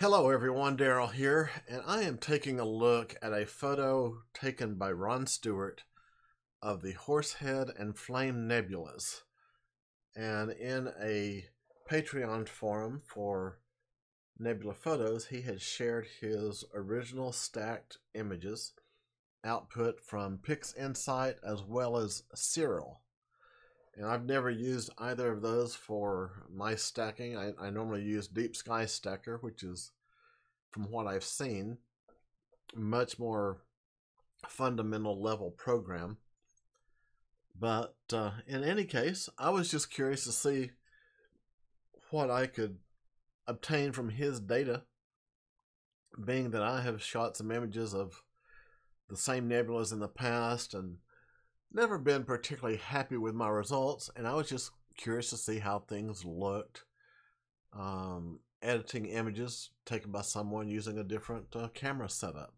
Hello everyone, Daryl here, and I am taking a look at a photo taken by Ron Stewart of the Horsehead and Flame Nebulas. And in a Patreon forum for Nebula Photos, he had shared his original stacked images, output from PixInsight as well as Siril. And I've never used either of those for my stacking. I normally use Deep Sky Stacker, which is, from what I've seen, much more fundamental level program. But in any case, I was just curious to see what I could obtain from his data, being that I have shot some images of the same nebulas in the past and never been particularly happy with my results, and I was just curious to see how things looked editing images taken by someone using a different camera setup.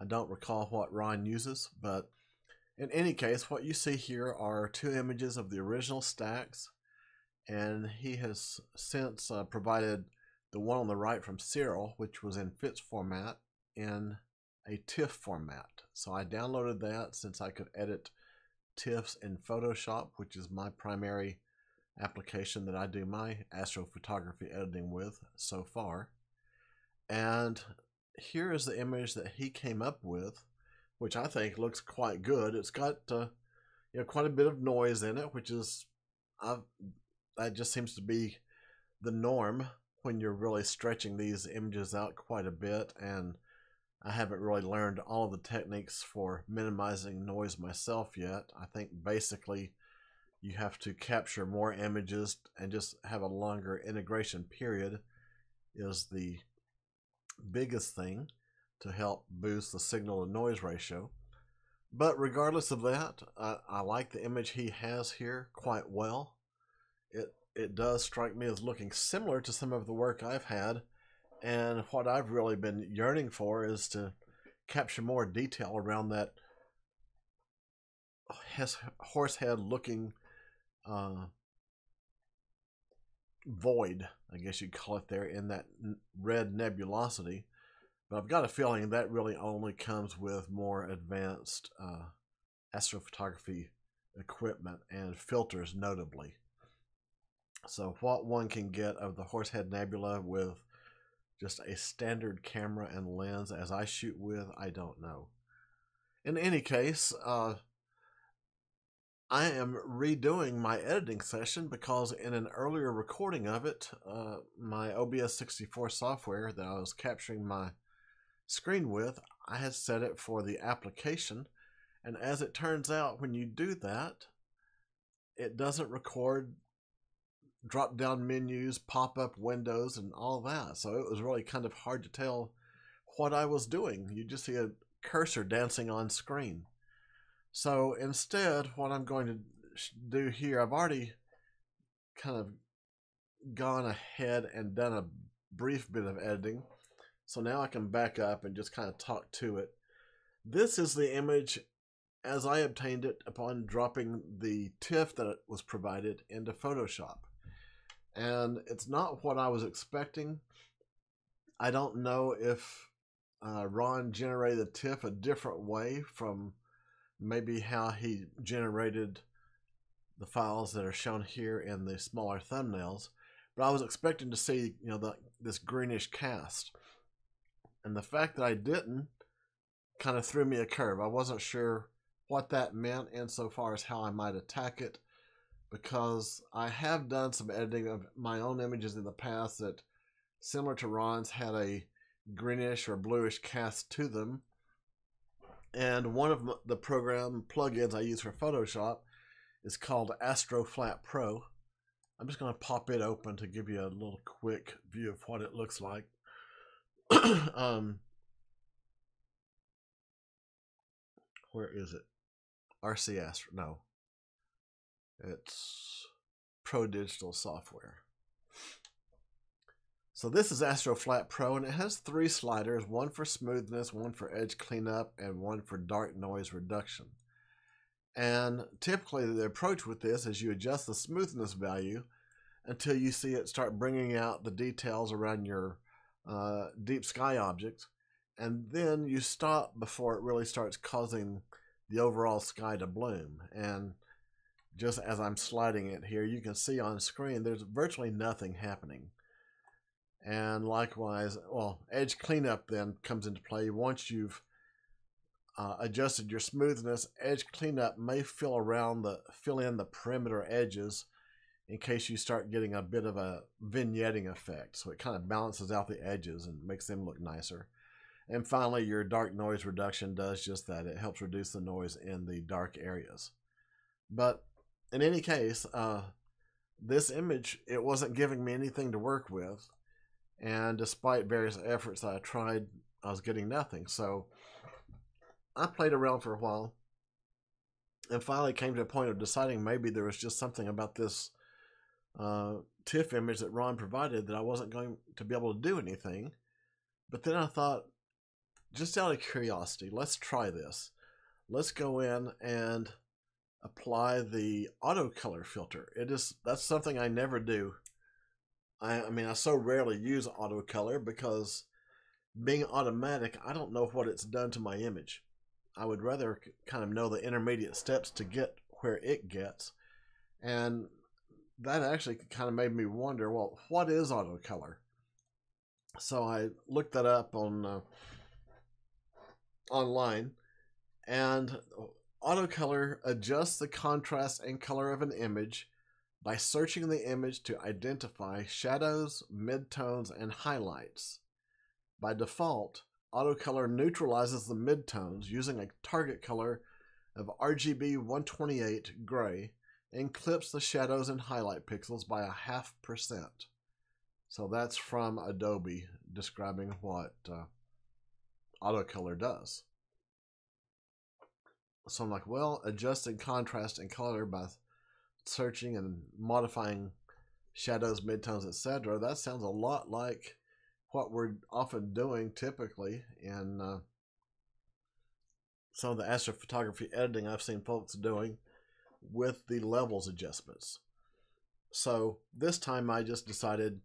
I don't recall what Ron uses, but in any case, what you see here are two images of the original stacks, and he has since provided the one on the right from Siril, which was in FITS format, in a TIFF format. So I downloaded that since I could edit TIFFs in Photoshop, which is my primary application that I do my astrophotography editing with so far. And here is the image that he came up with, which I think looks quite good. It's got you know, quite a bit of noise in it, which is, that just seems to be the norm when you're really stretching these images out quite a bit, and I haven't really learned all of the techniques for minimizing noise myself yet. I think basically you have to capture more images and just have a longer integration period is the biggest thing to help boost the signal to noise ratio. But regardless of that, I like the image he has here quite well. It does strike me as looking similar to some of the work I've had. And what I've really been yearning for is to capture more detail around that horsehead looking void, I guess you'd call it there, in that red nebulosity. But I've got a feeling that really only comes with more advanced astrophotography equipment and filters notably. So what one can get of the Horsehead Nebula with just a standard camera and lens as I shoot with, I don't know. In any case, I am redoing my editing session because in an earlier recording of it, my OBS 64 software that I was capturing my screen with, I had set it for the application. And as it turns out, when you do that, it doesn't record drop-down menus, pop-up windows, and all that. So it was really kind of hard to tell what I was doing. You just see a cursor dancing on screen. So instead, what I'm going to do here, I've already kind of gone ahead and done a brief bit of editing. So now I can back up and just kind of talk to it. This is the image as I obtained it upon dropping the TIFF that was provided into Photoshop. And it's not what I was expecting. I don't know if Ron generated the TIFF a different way from maybe how he generated the files that are shown here in the smaller thumbnails, but I was expecting to see, you know, this greenish cast. And the fact that I didn't kind of threw me a curve. I wasn't sure what that meant insofar as how I might attack it, because I have done some editing of my own images in the past that, similar to Ron's, had a greenish or bluish cast to them. And one of the program plugins I use for Photoshop is called Astro Flat Pro. I'm just going to pop it open to give you a little quick view of what it looks like. Where is it? RC Astro, no. It's Pro Digital software. So this is Astro Flat Pro, and it has three sliders, one for smoothness, one for edge cleanup, and one for dark noise reduction. And typically the approach with this is you adjust the smoothness value until you see it start bringing out the details around your deep sky objects, and then you stop before it really starts causing the overall sky to bloom. And just as I'm sliding it here, you can see on screen there's virtually nothing happening. And likewise, well, edge cleanup then comes into play. Once you've adjusted your smoothness, edge cleanup may fill in the perimeter edges in case you start getting a bit of a vignetting effect. So it kind of balances out the edges and makes them look nicer. And finally, your dark noise reduction does just that. It helps reduce the noise in the dark areas. But in any case, this image, it wasn't giving me anything to work with. And despite various efforts that I tried, I was getting nothing. So I played around for a while and finally came to a point of deciding maybe there was just something about this TIFF image that Ron provided that I wasn't going to be able to do anything. But then I thought, just out of curiosity, let's try this. Let's go in and apply the AutoColor filter. That's something I never do. I mean, I so rarely use AutoColor because being automatic, I don't know what it's done to my image. I would rather kind of know the intermediate steps to get where it gets. And that actually kind of made me wonder, well, what is AutoColor? So I looked that up on online, and AutoColor adjusts the contrast and color of an image by searching the image to identify shadows, midtones, and highlights. By default, AutoColor neutralizes the midtones using a target color of RGB 128 gray and clips the shadows and highlight pixels by 0.5%. So that's from Adobe describing what AutoColor does. So I'm like, well, adjusting contrast and color by searching and modifying shadows, midtones, etc. That sounds a lot like what we're often doing typically in some of the astrophotography editing I've seen folks doing with the levels adjustments. So this time I just decided,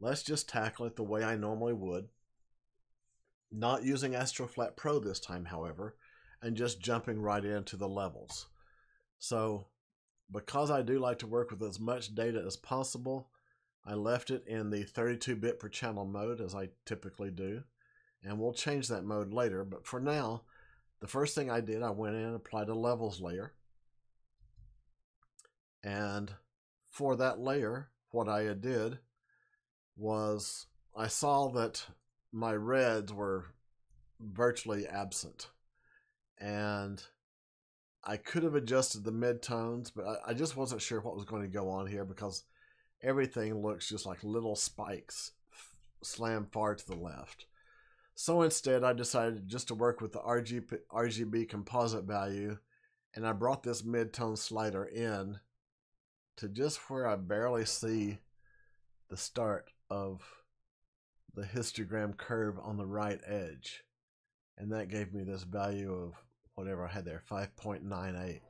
let's just tackle it the way I normally would. Not using Astro Flat Pro this time, however, and just jumping right into the levels. So because I do like to work with as much data as possible, I left it in the 32-bit per channel mode as I typically do, and we'll change that mode later. But for now, the first thing I did, I went in and applied a levels layer. And for that layer, what I did was I saw that my reds were virtually absent, and I could have adjusted the midtones, but I just wasn't sure what was going to go on here because everything looks just like little spikes slam far to the left. So instead, I decided just to work with the RGB composite value, and I brought this midtone slider in to just where I barely see the start of the histogram curve on the right edge. And that gave me this value of whatever I had there, 5.98.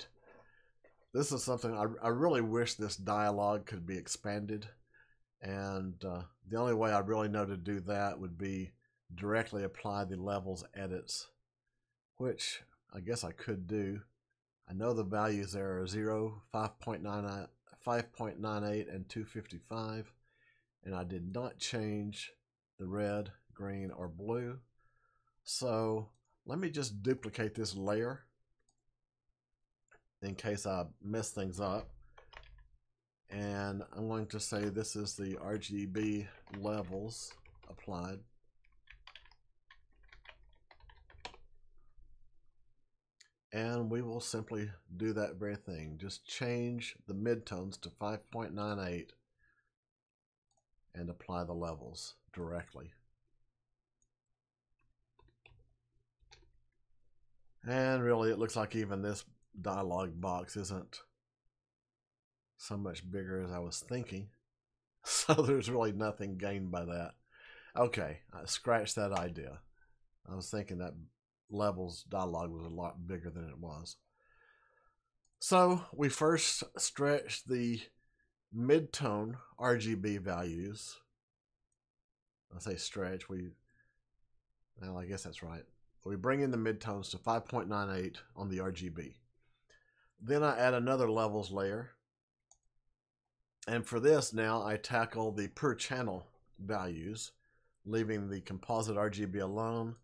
This is something I really wish this dialogue could be expanded. And the only way I really know to do that would be directly apply the levels edits, which I guess I could do. I know the values there are 0, 5.98, 5.98, and 255. And I did not change the red, green, or blue. So let me just duplicate this layer in case I mess things up. And I'm going to say this is the RGB levels applied. And we will simply do that very thing. Just change the midtones to 5.98 and apply the levels directly. And really, it looks like even this dialog box isn't so much bigger as I was thinking. So there's really nothing gained by that. Okay, I scratched that idea. I was thinking that levels dialog was a lot bigger than it was. So we first stretched the midtone RGB values I say stretch, well, I guess that's right. We bring in the midtones to 5.98 on the RGB. Then I add another levels layer. And for this now, I tackle the per channel values, leaving the composite RGB alone.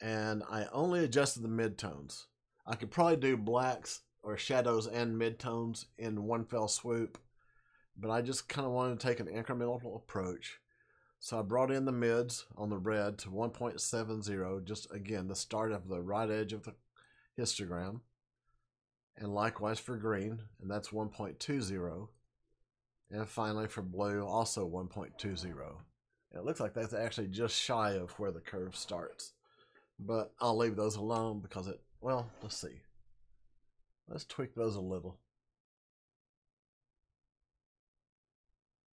And I only adjusted the midtones. I could probably do blacks or shadows and midtones in one fell swoop, but I just kind of wanted to take an incremental approach. So I brought in the mids on the red to 1.70, just again, the start of the right edge of the histogram. And likewise for green, and that's 1.20. And finally for blue, also 1.20. And it looks like that's actually just shy of where the curve starts. But I'll leave those alone because it, well, let's see. Let's tweak those a little.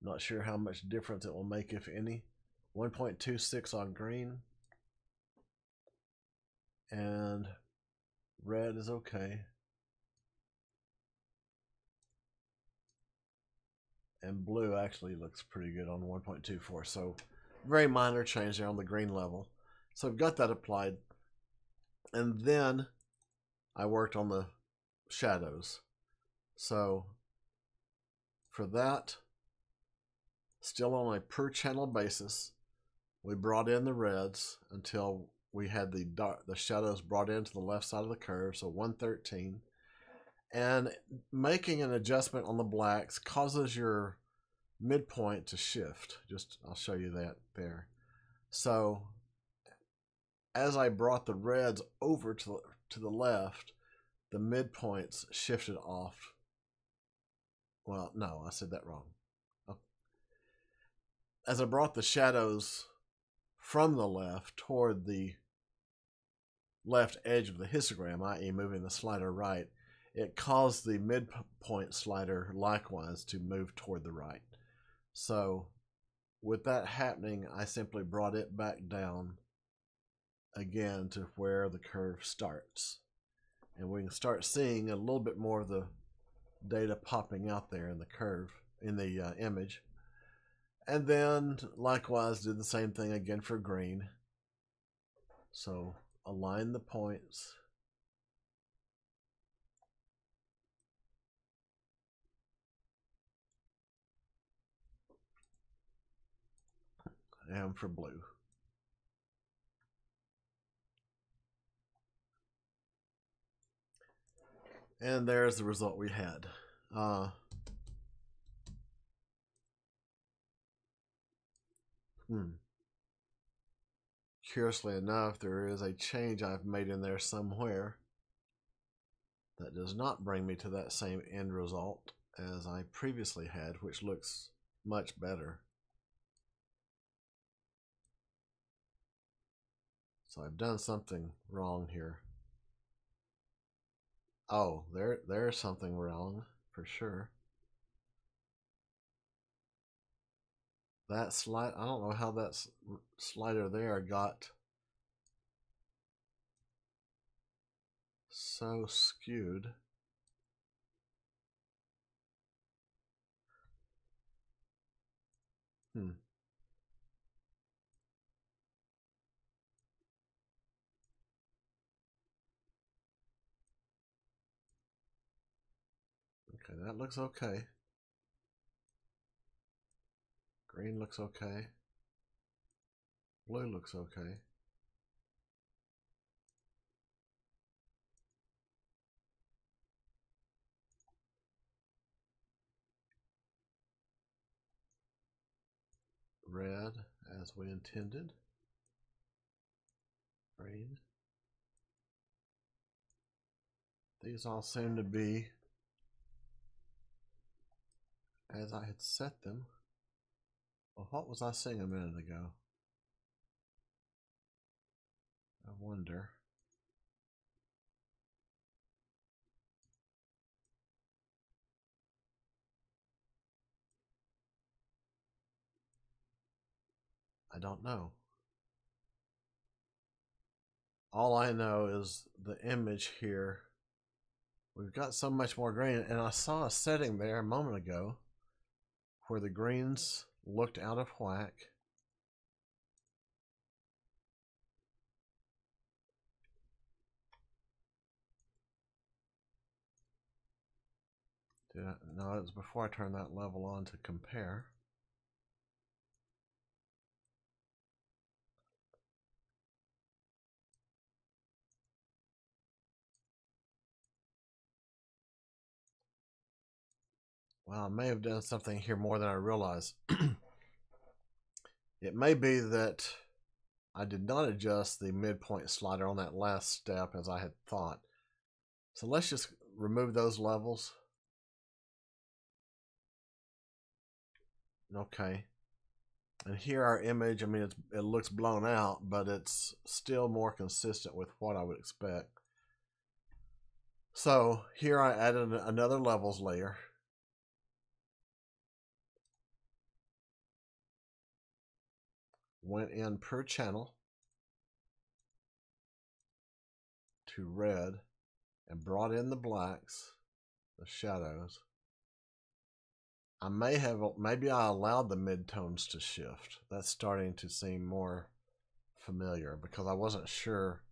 Not sure how much difference it will make, if any. 1.26 on green. And red is okay. And blue actually looks pretty good on 1.24. So very minor change there on the green level. So I've got that applied. And then I worked on the shadows. So for that, still on a per channel basis, we brought in the reds until we had the shadows brought into the left side of the curve, so 113. And making an adjustment on the blacks causes your midpoint to shift. Just, I'll show you that there. So as I brought the reds over to the left, the midpoints shifted off. Well, no, I said that wrong. As I brought the shadows from the left toward the left edge of the histogram, i.e. moving the slider right, it caused the midpoint slider likewise to move toward the right. So with that happening, I simply brought it back down again to where the curve starts. And we can start seeing a little bit more of the data popping out there in the curve, in the image. And then likewise did the same thing again for green. So align the points. And for blue. And there's the result we had. Curiously enough, there is a change I've made in there somewhere that does not bring me to that same end result as I previously had, which looks much better. So I've done something wrong here. Oh, there's something wrong for sure. That slide, I don't know how that slider there got so skewed. Okay, that looks okay. Green looks okay. Blue looks okay. Red, as we intended. Green. These all seem to be as I had set them. What was I seeing a minute ago? I wonder. I don't know. All I know is the image here. We've got so much more green, and I saw a setting there a moment ago where the greens looked out of whack No, it was before I turned that level on to compare. Well, I may have done something here more than I realize. It may be that I did not adjust the midpoint slider on that last step as I had thought. So let's just remove those levels. Okay. And here our image, I mean, it looks blown out, but it's still more consistent with what I would expect. So here I added another levels layer. Went in per channel to red and brought in the blacks, the shadows. I may have, maybe I allowed the midtones to shift. That's starting to seem more familiar because I wasn't sure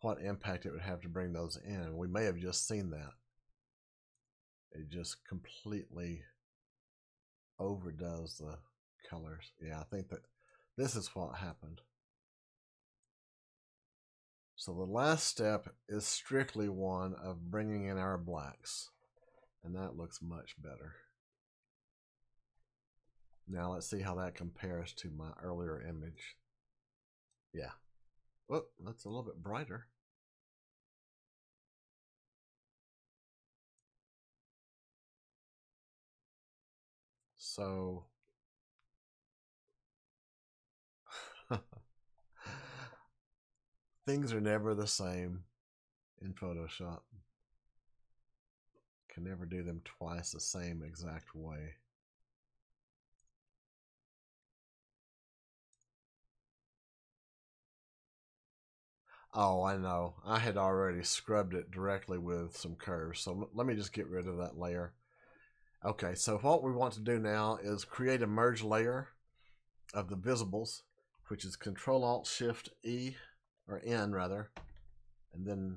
what impact it would have to bring those in. We may have just seen that. It just completely overdoes the colors. Yeah, I think that this is what happened. So the last step is strictly one of bringing in our blacks, and that looks much better. Now let's see how that compares to my earlier image. Yeah, whoop, that's a little bit brighter. So things are never the same in Photoshop. Can never do them twice the same exact way. Oh, I know. I had already scrubbed it directly with some curves. So let me just get rid of that layer. Okay, so what we want to do now is create a merge layer of the visibles, which is Control-Alt-Shift-E, or N rather, and then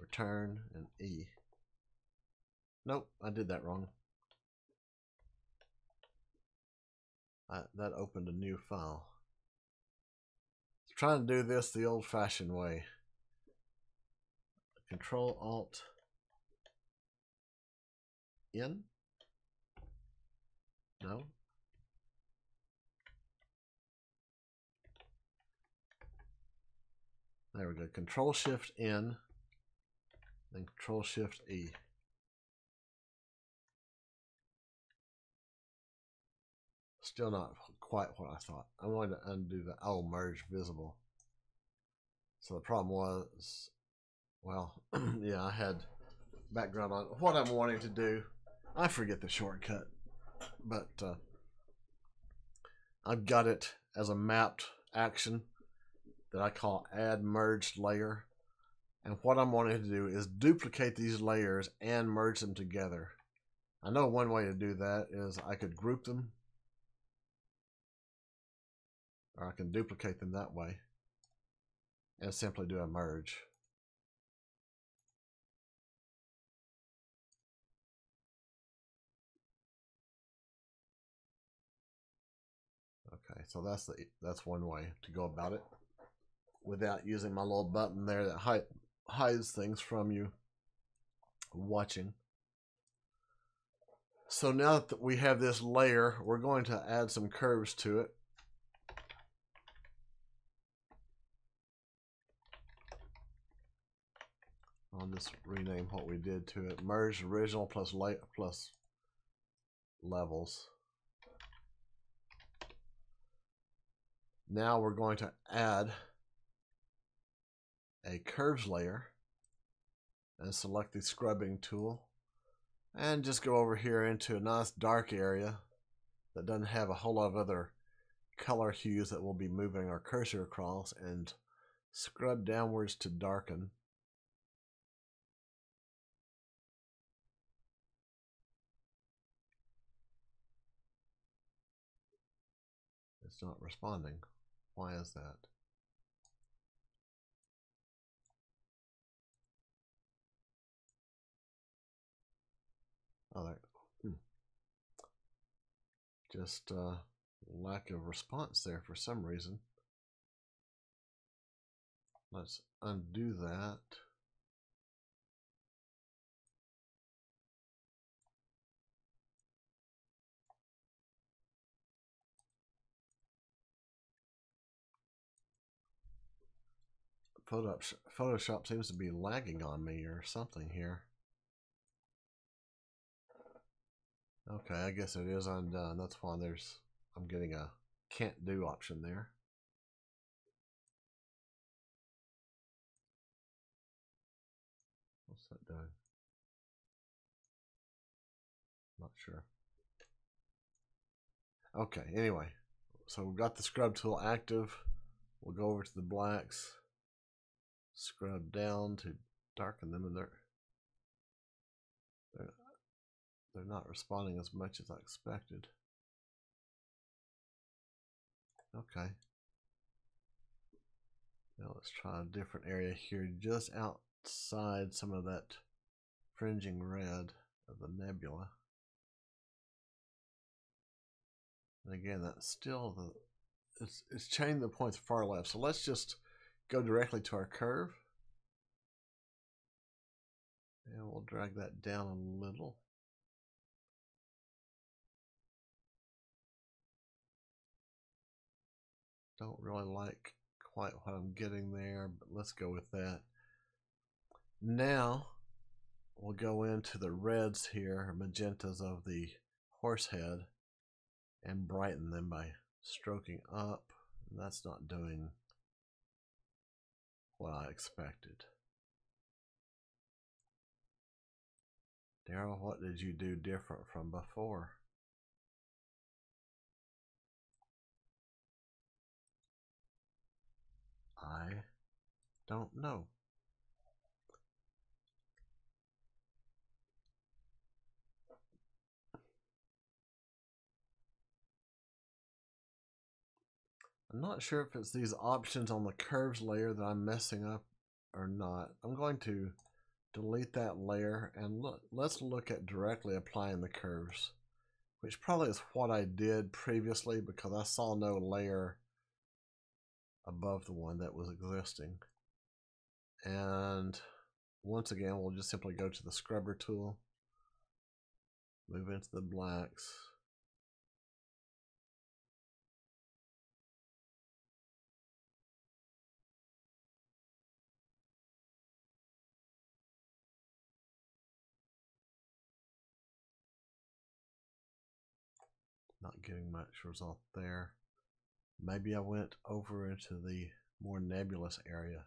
return and E. Nope, I did that wrong. That opened a new file. I was trying to do this the old-fashioned way. Control-Alt-N? No. There we go, Control-Shift-N, then Control-Shift-E. Still not quite what I thought. I wanted to undo the old merge visible. So the problem was, well, yeah, I had background on what I'm wanting to do. I forget the shortcut, but I've got it as a mapped action that I call add merged layer. And what I'm wanting to do is duplicate these layers and merge them together. I know one way to do that is I could group them, or I can duplicate them that way and simply do a merge. Okay, so that's one way to go about it, without using my little button there that hides things from you watching. So now that we have this layer, we're going to add some curves to it. I'll just rename what we did to it. Merge original plus light plus levels. Now we're going to add a curves layer and select the scrubbing tool and just go over here into a nice dark area that doesn't have a whole lot of other color hues that we'll be moving our cursor across, and scrub downwards to darken. It's not responding. Why is that? All right. Just lack of response there for some reason. Let's undo that. Photoshop seems to be lagging on me or something here. Okay, I guess it is undone. That's why I'm getting a can't do option there. What's that doing? Not sure. Okay, anyway. So we've got the scrub tool active. We'll go over to the blacks. Scrub down to darken them, and they're not responding as much as I expected. Okay. Now let's try a different area here, just outside some of that fringing red of the nebula. And again, that's still the it's changing the points far left. So let's just go directly to our curve. And we'll drag that down a little. Don't really like quite what I'm getting there, but let's go with that. Now we'll go into the reds here, magentas of the horsehead, and brighten them by stroking up. And that's not doing what I expected. Daryl, what did you do different from before? I don't know. I'm not sure if it's these options on the curves layer that I'm messing up or not. I'm going to delete that layer and look, let's look at directly applying the curves, which probably is what I did previously because I saw no layer above the one that was existing. And once again, we'll just simply go to the scrubber tool, move into the blacks. Not getting much result there. Maybe I went over into the more nebulous area.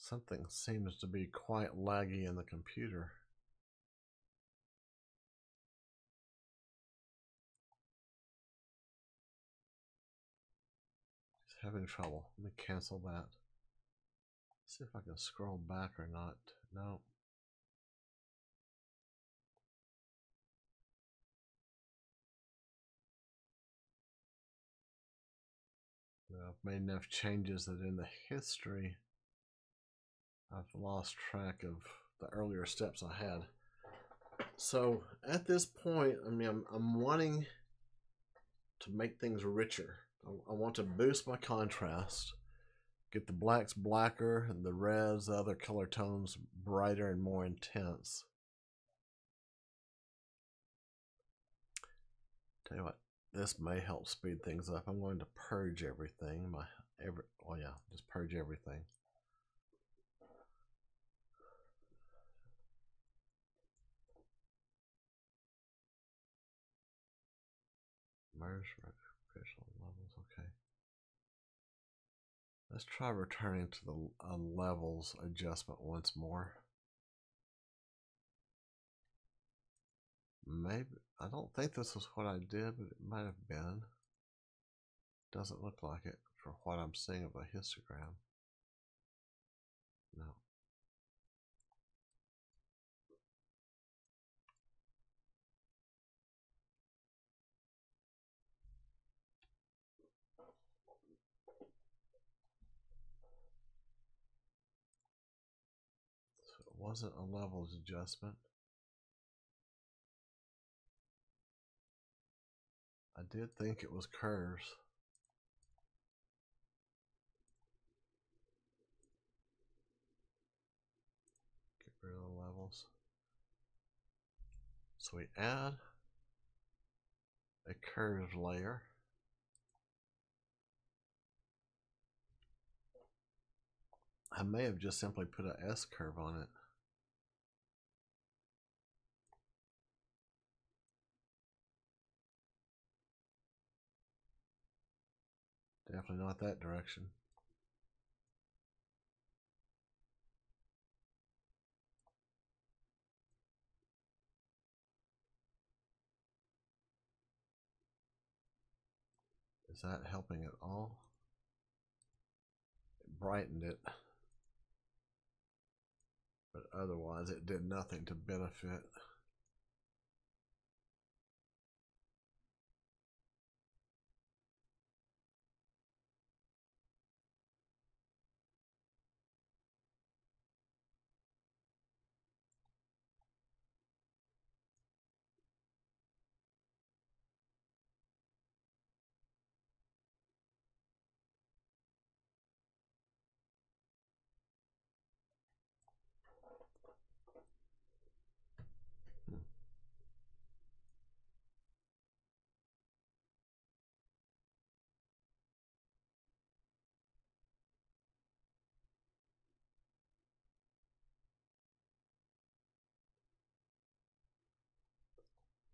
Something seems to be quite laggy in the computer. Just having trouble. Let me cancel that. See if I can scroll back or not. No. I've made enough changes that in the history I've lost track of the earlier steps I had. So at this point, I mean, I'm wanting to make things richer. I want to boost my contrast, get the blacks blacker and the reds, the other color tones brighter and more intense. Tell you what, this may help speed things up. I'm going to purge everything. Just purge everything. Levels, okay. Let's try returning to the levels adjustment once more. Maybe, I don't think this was what I did, but it might have been. Doesn't look like it for what I'm seeing of a histogram. No. So it wasn't a levels adjustment. I did think it was curves. Get rid of the levels. So we add a curved layer. I may have just simply put an S curve on it. Definitely not that direction. Is that helping at all? It brightened it, but otherwise it did nothing to benefit.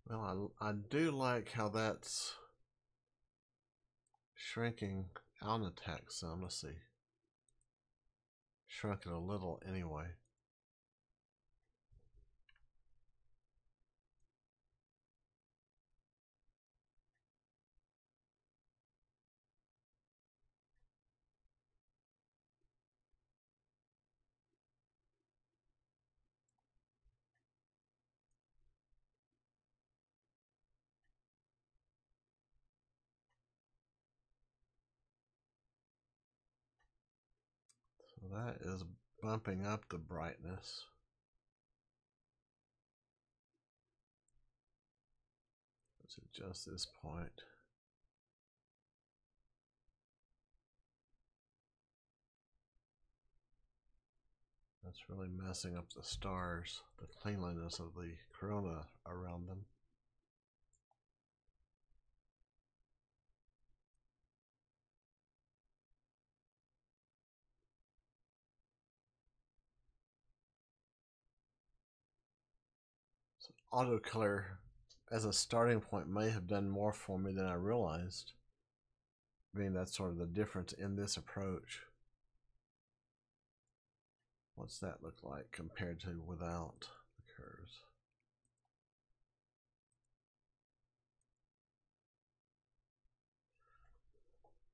Well, I do like how that's shrinking out of the text some. Let's see. Shrunk it a little anyway. That is bumping up the brightness. Let's adjust this point. That's really messing up the stars, the cleanliness of the corona around them. AutoColor as a starting point may have done more for me than I realized. I mean, that's sort of the difference in this approach. What's that look like compared to without the curves?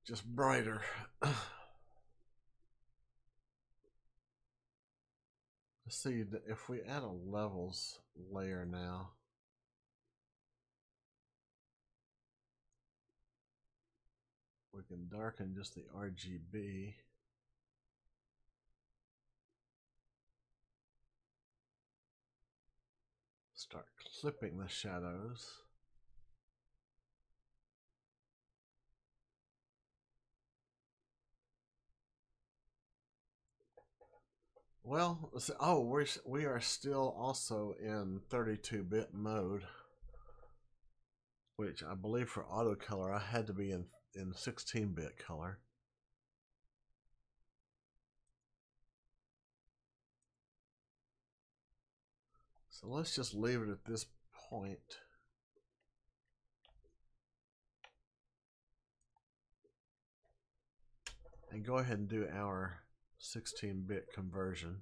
Just brighter. See, if we add a levels layer now, we can darken just the RGB. Start clipping the shadows. Well, oh, we are still also in 32-bit mode, which I believe for AutoColor I had to be in 16-bit color. So let's just leave it at this point. And go ahead and do our 16-bit conversion.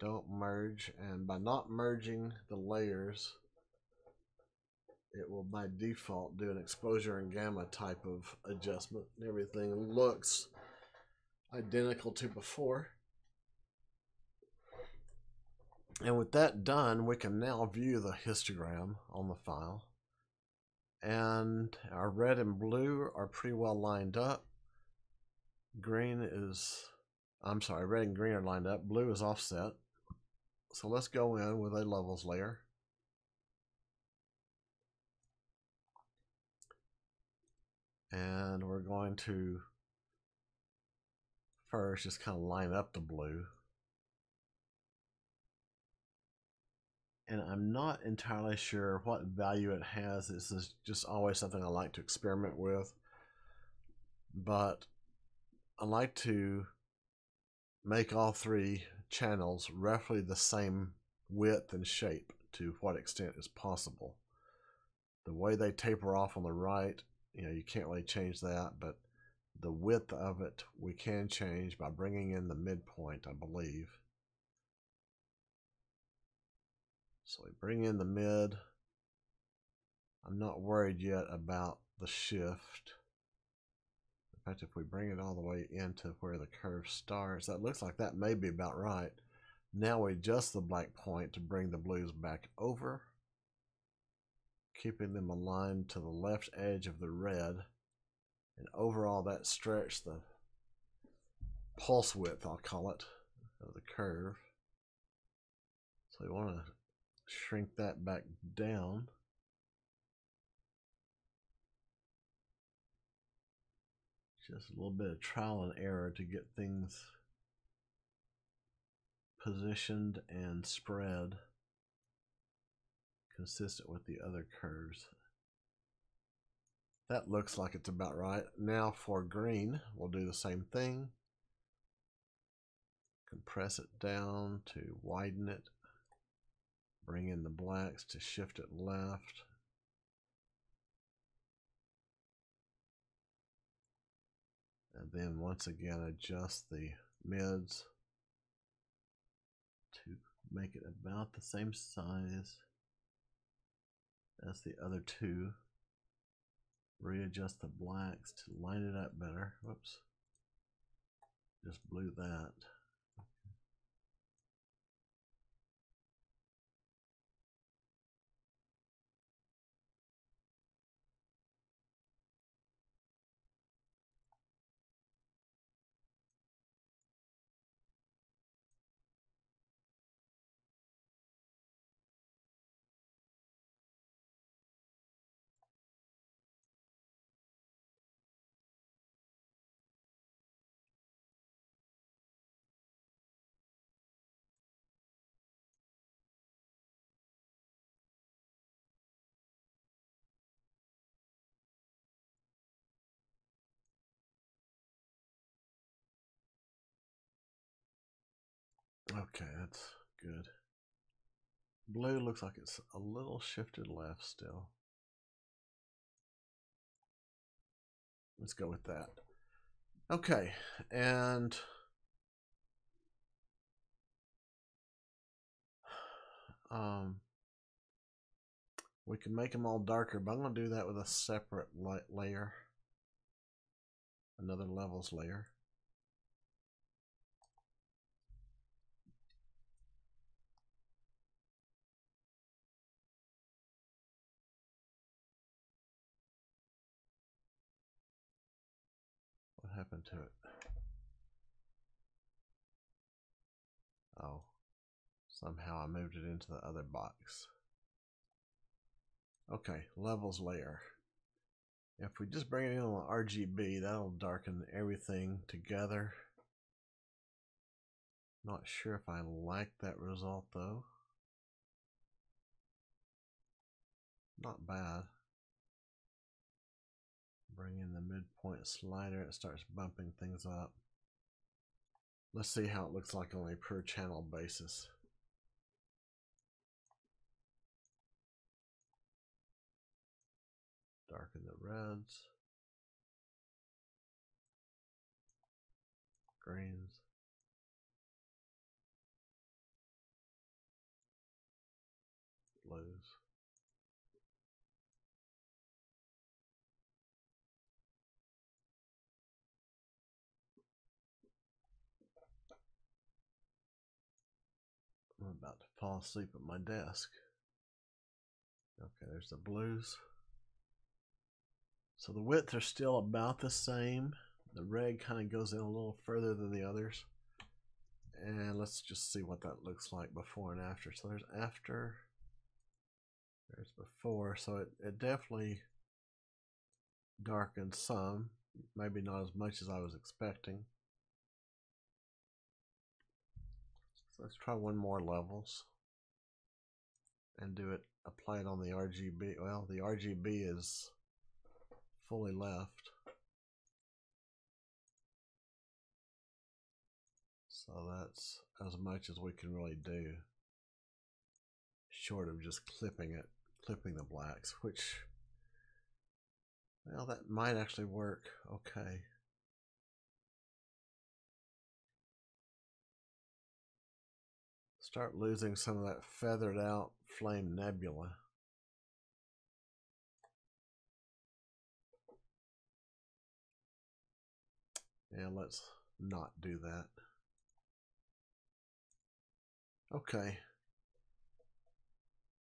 Don't merge, and by not merging the layers, it will by default do an exposure and gamma type of adjustment, and everything looks identical to before. And with that done, we can now view the histogram on the file. And our red and blue are pretty well lined up. Green is, I'm sorry, red and green are lined up. Blue is offset. So let's go in with a levels layer. And we're going to first just kind of line up the blue. And I'm not entirely sure what value it has. This is just always something I like to experiment with. But I like to make all three channels roughly the same width and shape to what extent is possible. The way they taper off on the right, you know, you can't really change that, but the width of it we can change by bringing in the midpoint, I believe. So we bring in the mid. I'm not worried yet about the shift. In fact, if we bring it all the way into where the curve starts, that looks like that may be about right. Now we adjust the black point to bring the blues back over, keeping them aligned to the left edge of the red. And overall, that stretched the pulse width, I'll call it, of the curve. So we want to shrink that back down. Just a little bit of trial and error to get things positioned and spread consistent with the other curves. That looks like it's about right. Now for green, we'll do the same thing. Compress it down to widen it. Bring in the blacks to shift it left. And then once again, adjust the mids to make it about the same size as the other two. Readjust the blacks to line it up better. Whoops. Just blew that. Okay, that's good. Blue looks like it's a little shifted left still. Let's go with that. Okay, and we can make them all darker, but I'm going to do that with a separate light layer, another levels layer. Happened to it? Oh, somehow I moved it into the other box. Okay, levels layer. If we just bring it in on RGB, that'll darken everything together. Not sure if I like that result though. Not bad. Bring in the midpoint slider, it starts bumping things up. Let's see how it looks like on a per channel basis. Darken the reds, greens. about to fall asleep at my desk. Okay, there's the blues. So the widths are still about the same. The red kind of goes in a little further than the others. And let's just see what that looks like before and after. So there's after, there's before. So it definitely darkened some, maybe not as much as I was expecting. So let's try one more levels and do it, apply it on the RGB. Well, the RGB is fully left. So that's as much as we can really do, short of just clipping it, clipping the blacks, which, well, that might actually work. Okay. Start losing some of that feathered out Flame Nebula. And let's not do that. Okay,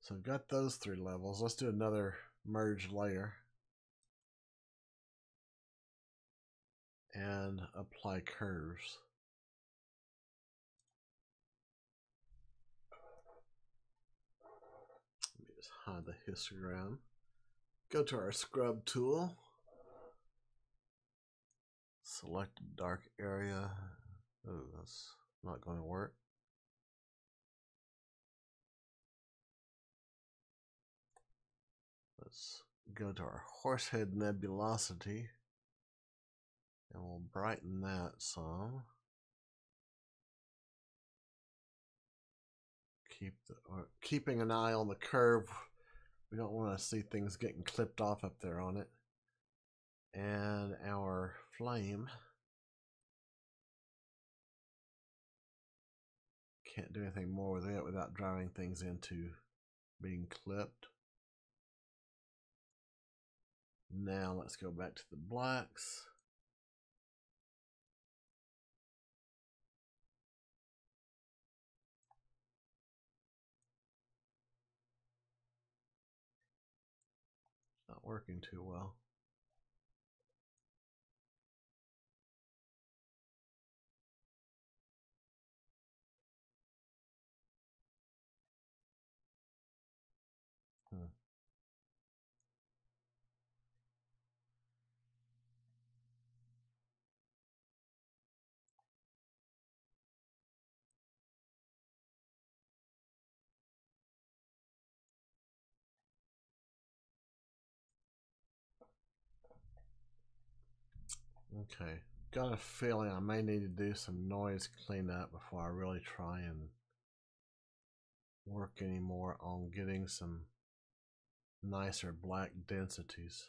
so I've got those three levels. Let's do another merge layer and apply curves. Let me just hide the histogram. Go to our scrub tool, select a dark area. Oh, that's not going to work. Let's go to our Horsehead Nebulosity and we'll brighten that some. Keeping an eye on the curve. We don't want to see things getting clipped off up there on it. And our flame. Can't do anything more with it without driving things into being clipped. Now let's go back to the blacks. It's not working too well. Okay, got a feeling I may need to do some noise cleanup before I really try and work anymore on getting some nicer black densities.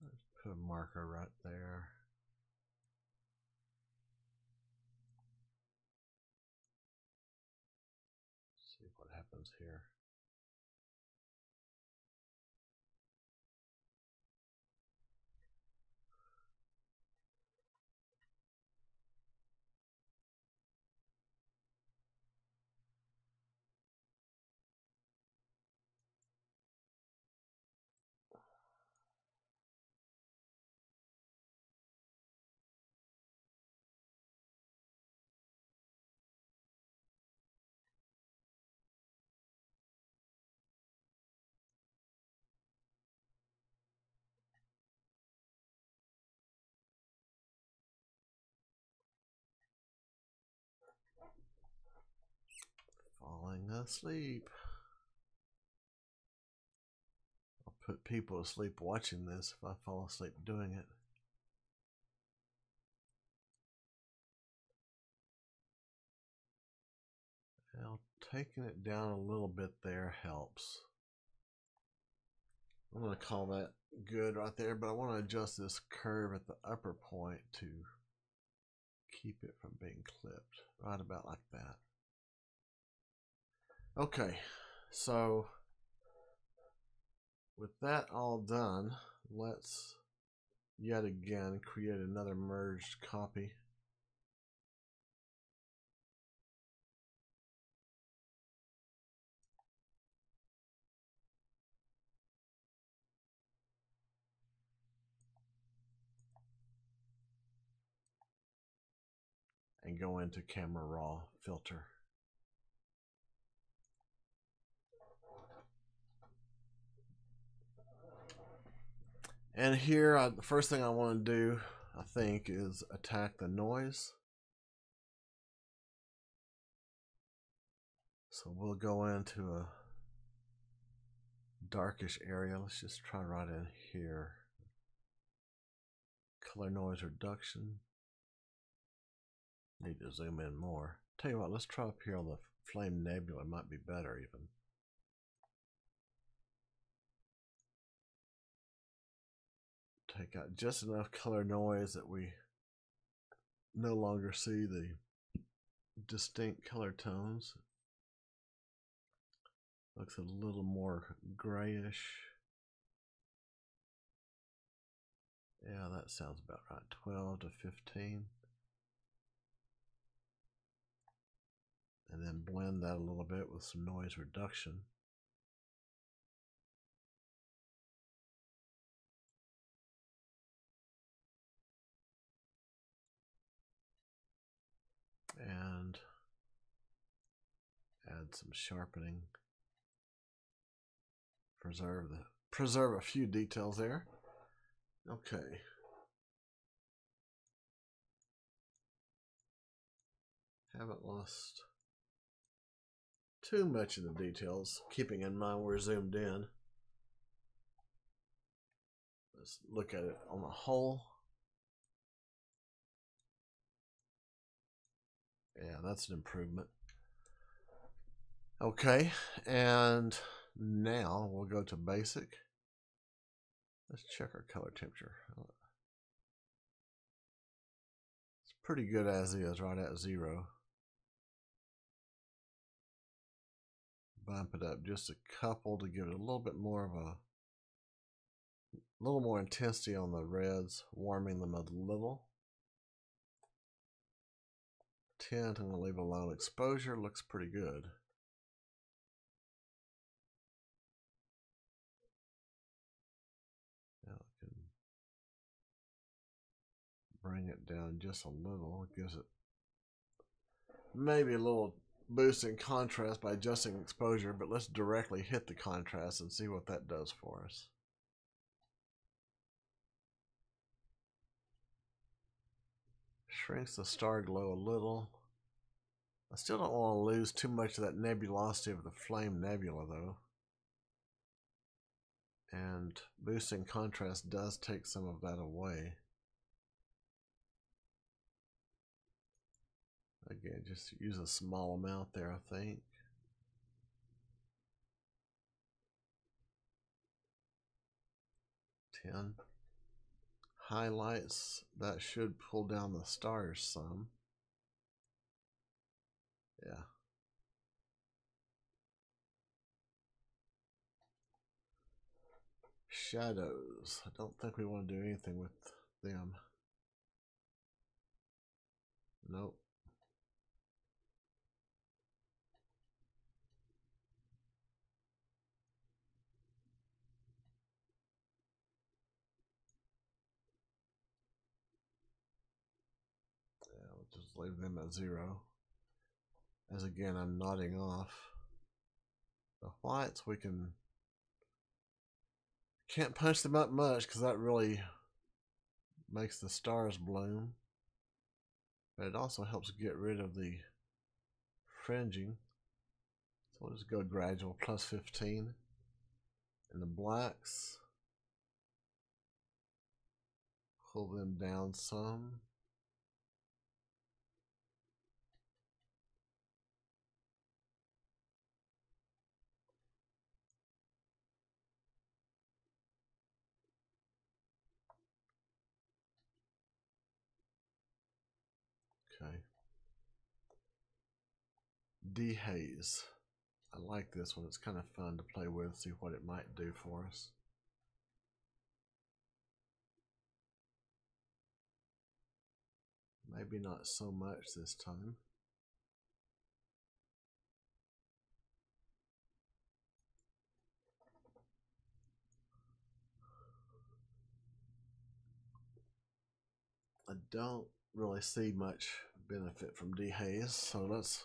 Let's put a marker right there. Here. Falling asleep. I'll put people to sleep watching this if I fall asleep doing it. Now, taking it down a little bit there helps. I'm going to call that good right there, but I want to adjust this curve at the upper point to keep it from being clipped. Right about like that. Okay, so with that all done, let's yet again create another merged copy. And go into Camera Raw filter. And here, the first thing I want to do, I think, is attack the noise. So we'll go into a darkish area. Let's just try right in here. Color noise reduction. Need to zoom in more. Tell you what, let's try up here on the Flame Nebula. It might be better even. Take out just enough color noise that we no longer see the distinct color tones. Looks a little more grayish. Yeah, that sounds about right. 12 to 15. And then blend that a little bit with some noise reduction. And add some sharpening. Preserve a few details there. Okay. Haven't lost too much of the details, keeping in mind we're zoomed in. Let's look at it on the whole. Yeah, that's an improvement. Okay, and now we'll go to basic. Let's check our color temperature. It's pretty good as is, right at 0. Bump it up just a couple to give it a little bit more of a little more intensity on the reds, warming them a little. Tint, I'm going to leave alone. Exposure looks pretty good. Now I can bring it down just a little. It gives it maybe a little boost in contrast by adjusting exposure, but let's directly hit the contrast and see what that does for us. Shrinks the star glow a little. I still don't want to lose too much of that nebulosity of the Flame Nebula though. And boosting contrast does take some of that away. Again, just use a small amount there, I think. Ten. Highlights, that should pull down the stars some. Yeah. Shadows, I don't think we want to do anything with them. Nope. Just leave them at 0. As again, I'm nodding off. The whites, we can't punch them up much because that really makes the stars bloom. But it also helps get rid of the fringing. So we'll just go gradual, plus 15. And the blacks, pull them down some. Dehaze. I like this one. It's kind of fun to play with, see what it might do for us. Maybe not so much this time. I don't really see much benefit from dehaze, so let's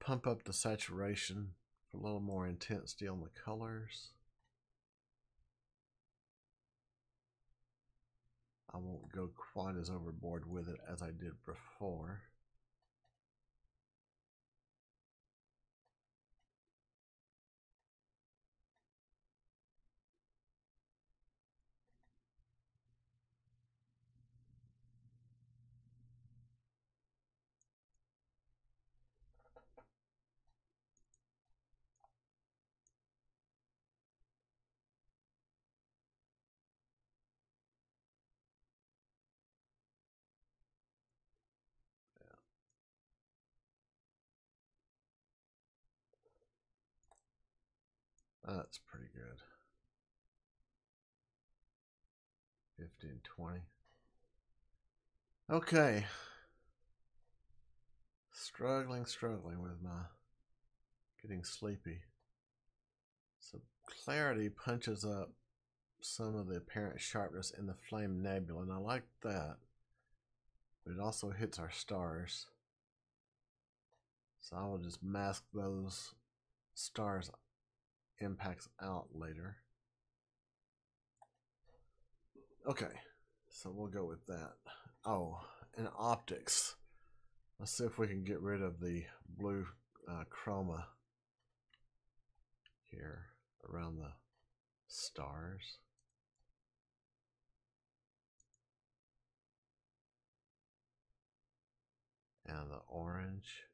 pump up the saturation for a little more intensity on the colors. I won't go quite as overboard with it as I did before. That's pretty good. 1520. Okay. Struggling with my getting sleepy. So clarity punches up some of the apparent sharpness in the Flame Nebula, and I like that. But it also hits our stars. So I will just mask those stars impacts out later. Okay, so we'll go with that. Oh, and optics. Let's see if we can get rid of the blue chroma here around the stars. And the orange.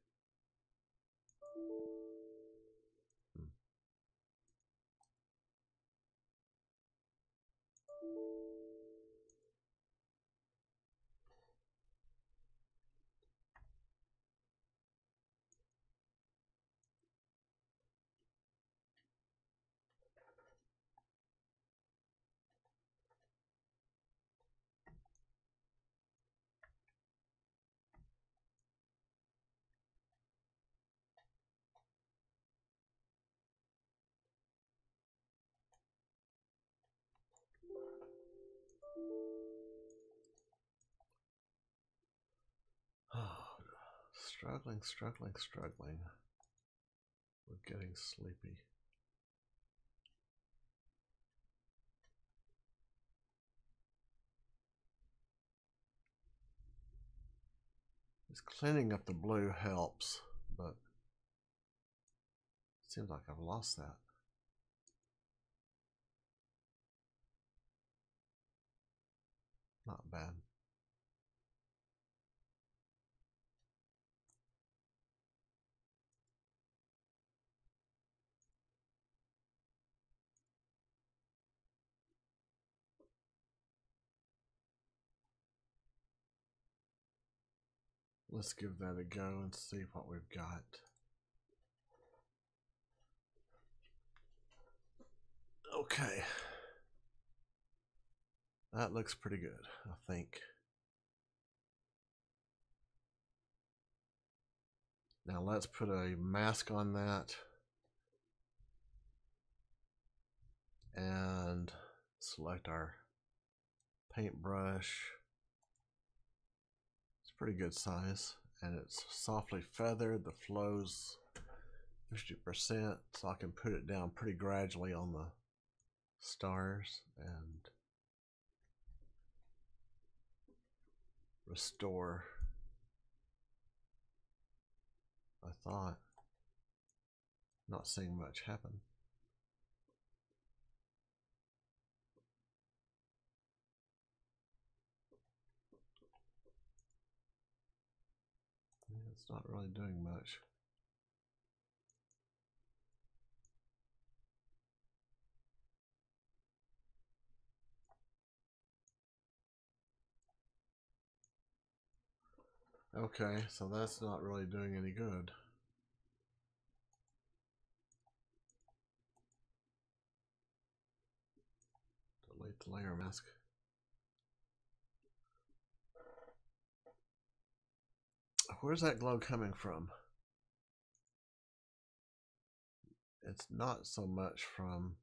Struggling. We're getting sleepy. Just cleaning up the blue helps, but it seems like I've lost that. Not bad. Let's give that a go and see what we've got. Okay. That looks pretty good, I think. Now let's put a mask on that and select our paintbrush. Pretty good size, and it's softly feathered. The flow's 50%, so I can put it down pretty gradually on the stars and restore. I thought not seeing much happen. It's not really doing much. Okay, so that's not really doing any good. Delete the layer mask. where's that glow coming from? It's not so much from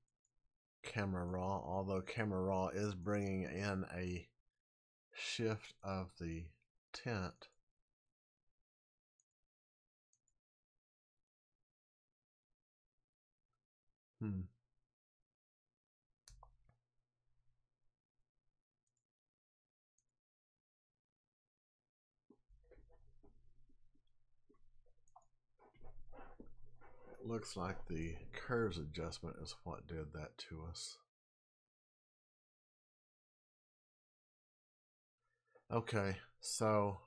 Camera Raw, although Camera Raw is bringing in a shift of the tint. It looks like the curves adjustment is what did that to us. Okay, so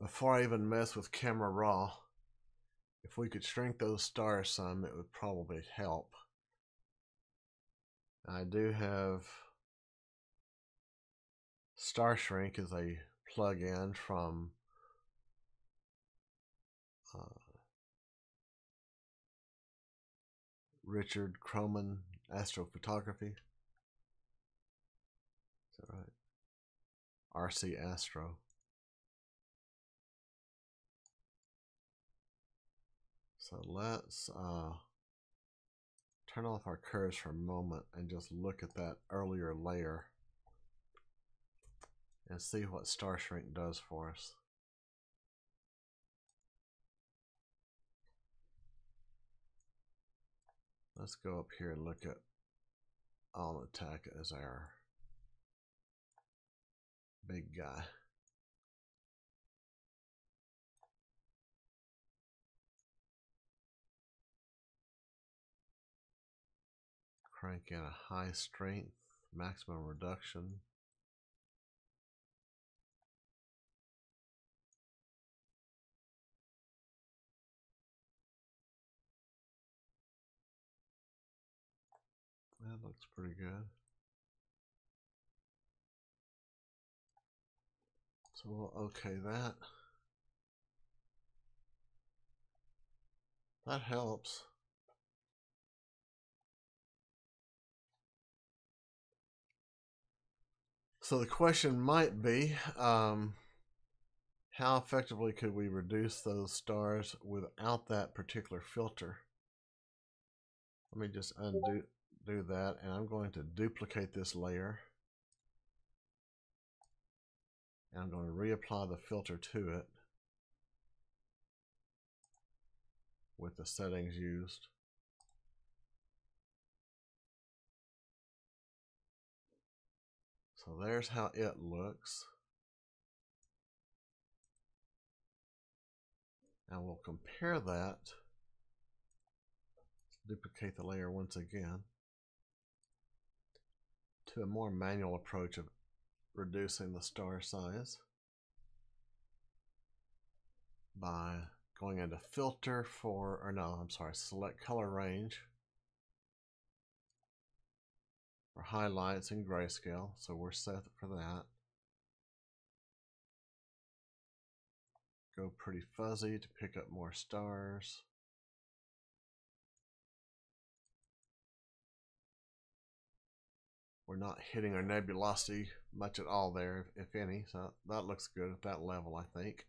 before I even mess with Camera Raw, if we could shrink those stars some, it would probably help. I do have Star Shrink as a plug-in from Richard Croman, Astrophotography. Is that right? RC Astro. So let's turn off our curves for a moment and just look at that earlier layer and see what Star Shrink does for us. Let's go up here and look at, I'll attack as our big guy. Crank in a high strength, maximum reduction. That looks pretty good. So we'll okay that. That helps. So the question might be, how effectively could we reduce those stars without that particular filter? Let me just undo that, and I'm going to duplicate this layer. And I'm going to reapply the filter to it with the settings used. So there's how it looks. And we'll compare that. Duplicate the layer once again to a more manual approach of reducing the star size by going into filter for, or no, I'm sorry, select color range for highlights and grayscale, so we're set for that. Go pretty fuzzy to pick up more stars. We're not hitting our nebulosity much at all there, if any, so that looks good at that level, I think.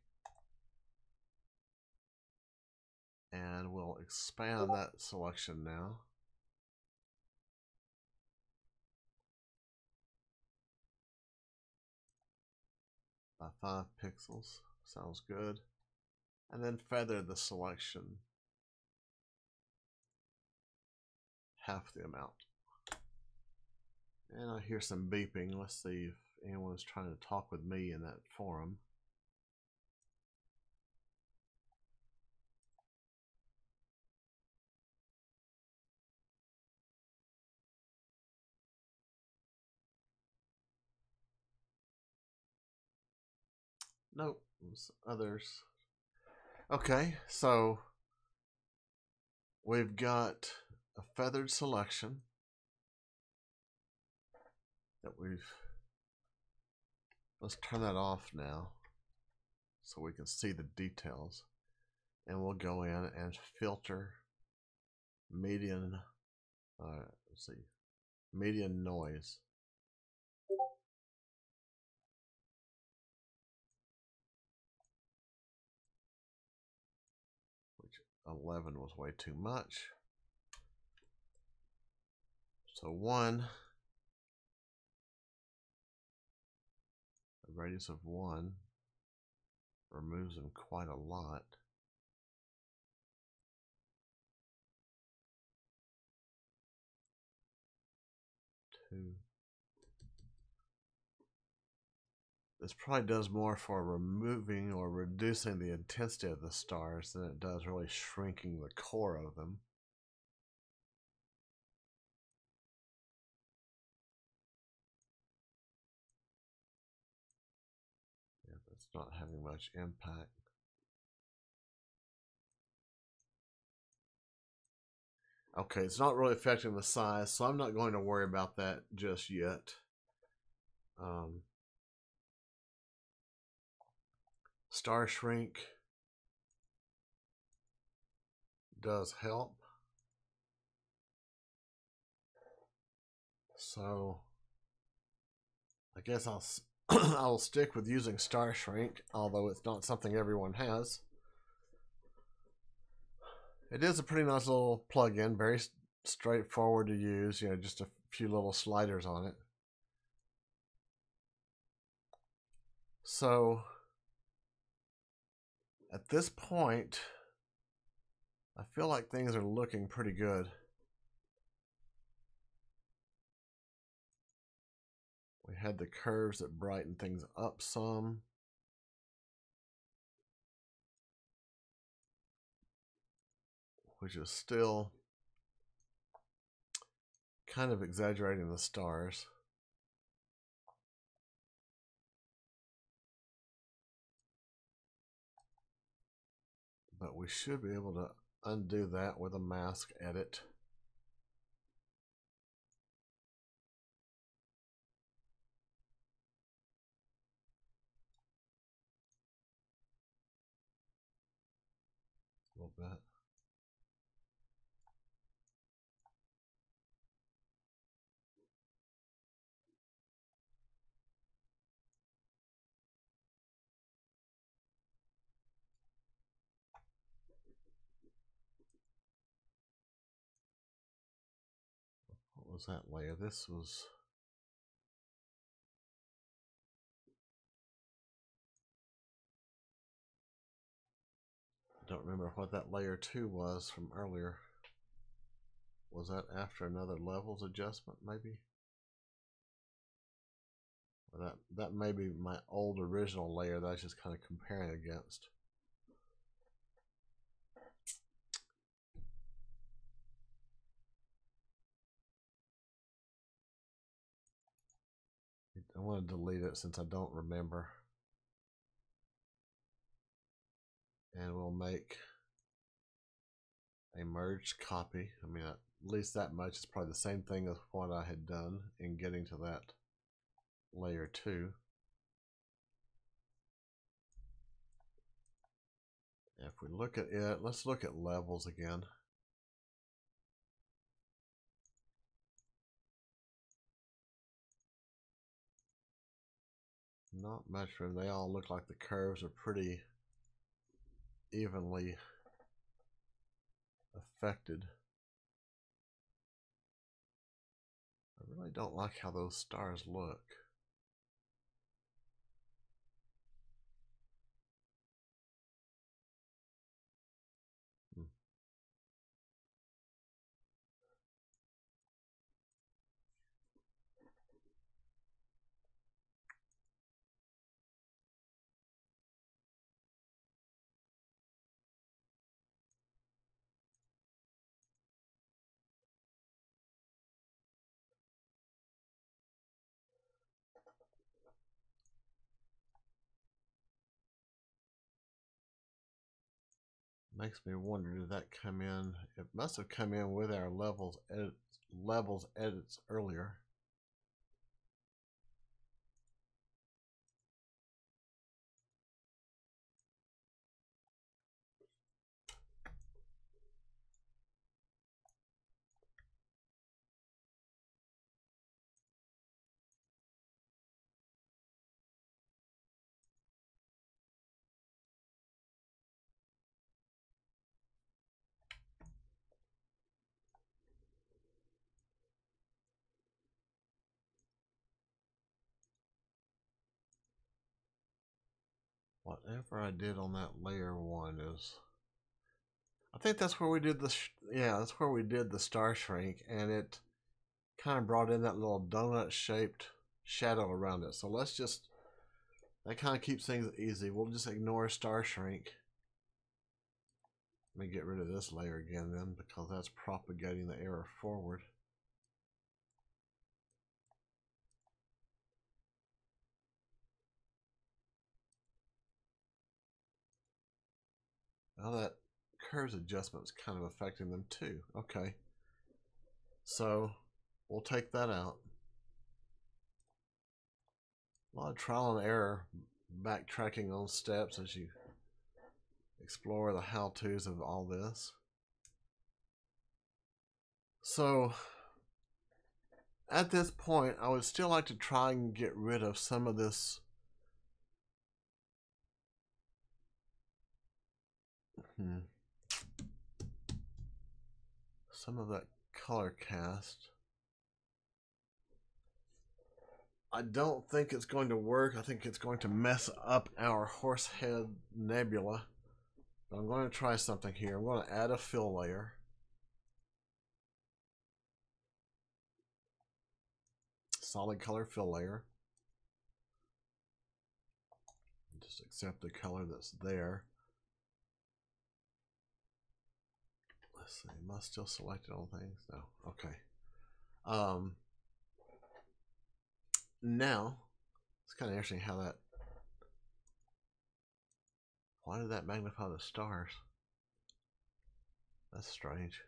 And we'll expand that selection now. By 5 pixels, sounds good. And then feather the selection half the amount. And I hear some beeping. Let's see if anyone's trying to talk with me in that forum. Nope, others. Okay, so we've got a feathered selection that we've, let's turn that off now so we can see the details, and we'll go in and filter median, let's see, median noise. 11 was way too much. So 1, a radius of 1 removes them quite a lot. This probably does more for removing or reducing the intensity of the stars than it does really shrinking the core of them. Yeah, that's not having much impact. Okay, it's not really affecting the size, so I'm not going to worry about that just yet. Star Shrink does help. So I guess I'll I'll stick with using Star Shrink, although it's not something everyone has. It is a pretty nice little plugin, very straightforward to use, you know, just a few little sliders on it. So at this point, I feel like things are looking pretty good. We had the curves that brighten things up some. Which is still kind of exaggerating the stars. But we should be able to undo that with a mask edit. A little bit. Was that layer? This was I don't remember what that layer 2 was from earlier. Was that after another levels adjustment maybe? Or that may be my old original layer that I was just kind of comparing against. I want to delete it since I don't remember. And we'll make a merged copy. I mean, at least that much is probably the same thing as what I had done in getting to that layer 2. If we look at it, let's look at levels again. Not much room. They all look like the curves are pretty evenly affected. I really don't like how those stars look. Makes me wonder, did that come in? It must have come in with our levels edits earlier. whatever I did on that layer one is, I think that's where we did the, yeah, that's where we did the star shrink, and it kind of brought in that little donut shaped shadow around it. So let's just, that kind of keeps things easy. We'll just ignore star shrink. Let me get rid of this layer again then, because that's propagating the error forward. Now that curves adjustment's kind of affecting them too. Okay. So we'll take that out. A lot of trial and error, backtracking on steps as you explore the how-tos of all this. So at this point, I would still like to try and get rid of some of this. Some of that color cast. I don't think it's going to work. I think it's going to mess up our Horsehead Nebula. But I'm going to try something here. I'm going to add a fill layer. Solid color fill layer. Just accept the color that's there. Let's see. Am I still selected on things? No. Okay. Now, it's kind of interesting how that, why did that magnify the stars? That's strange.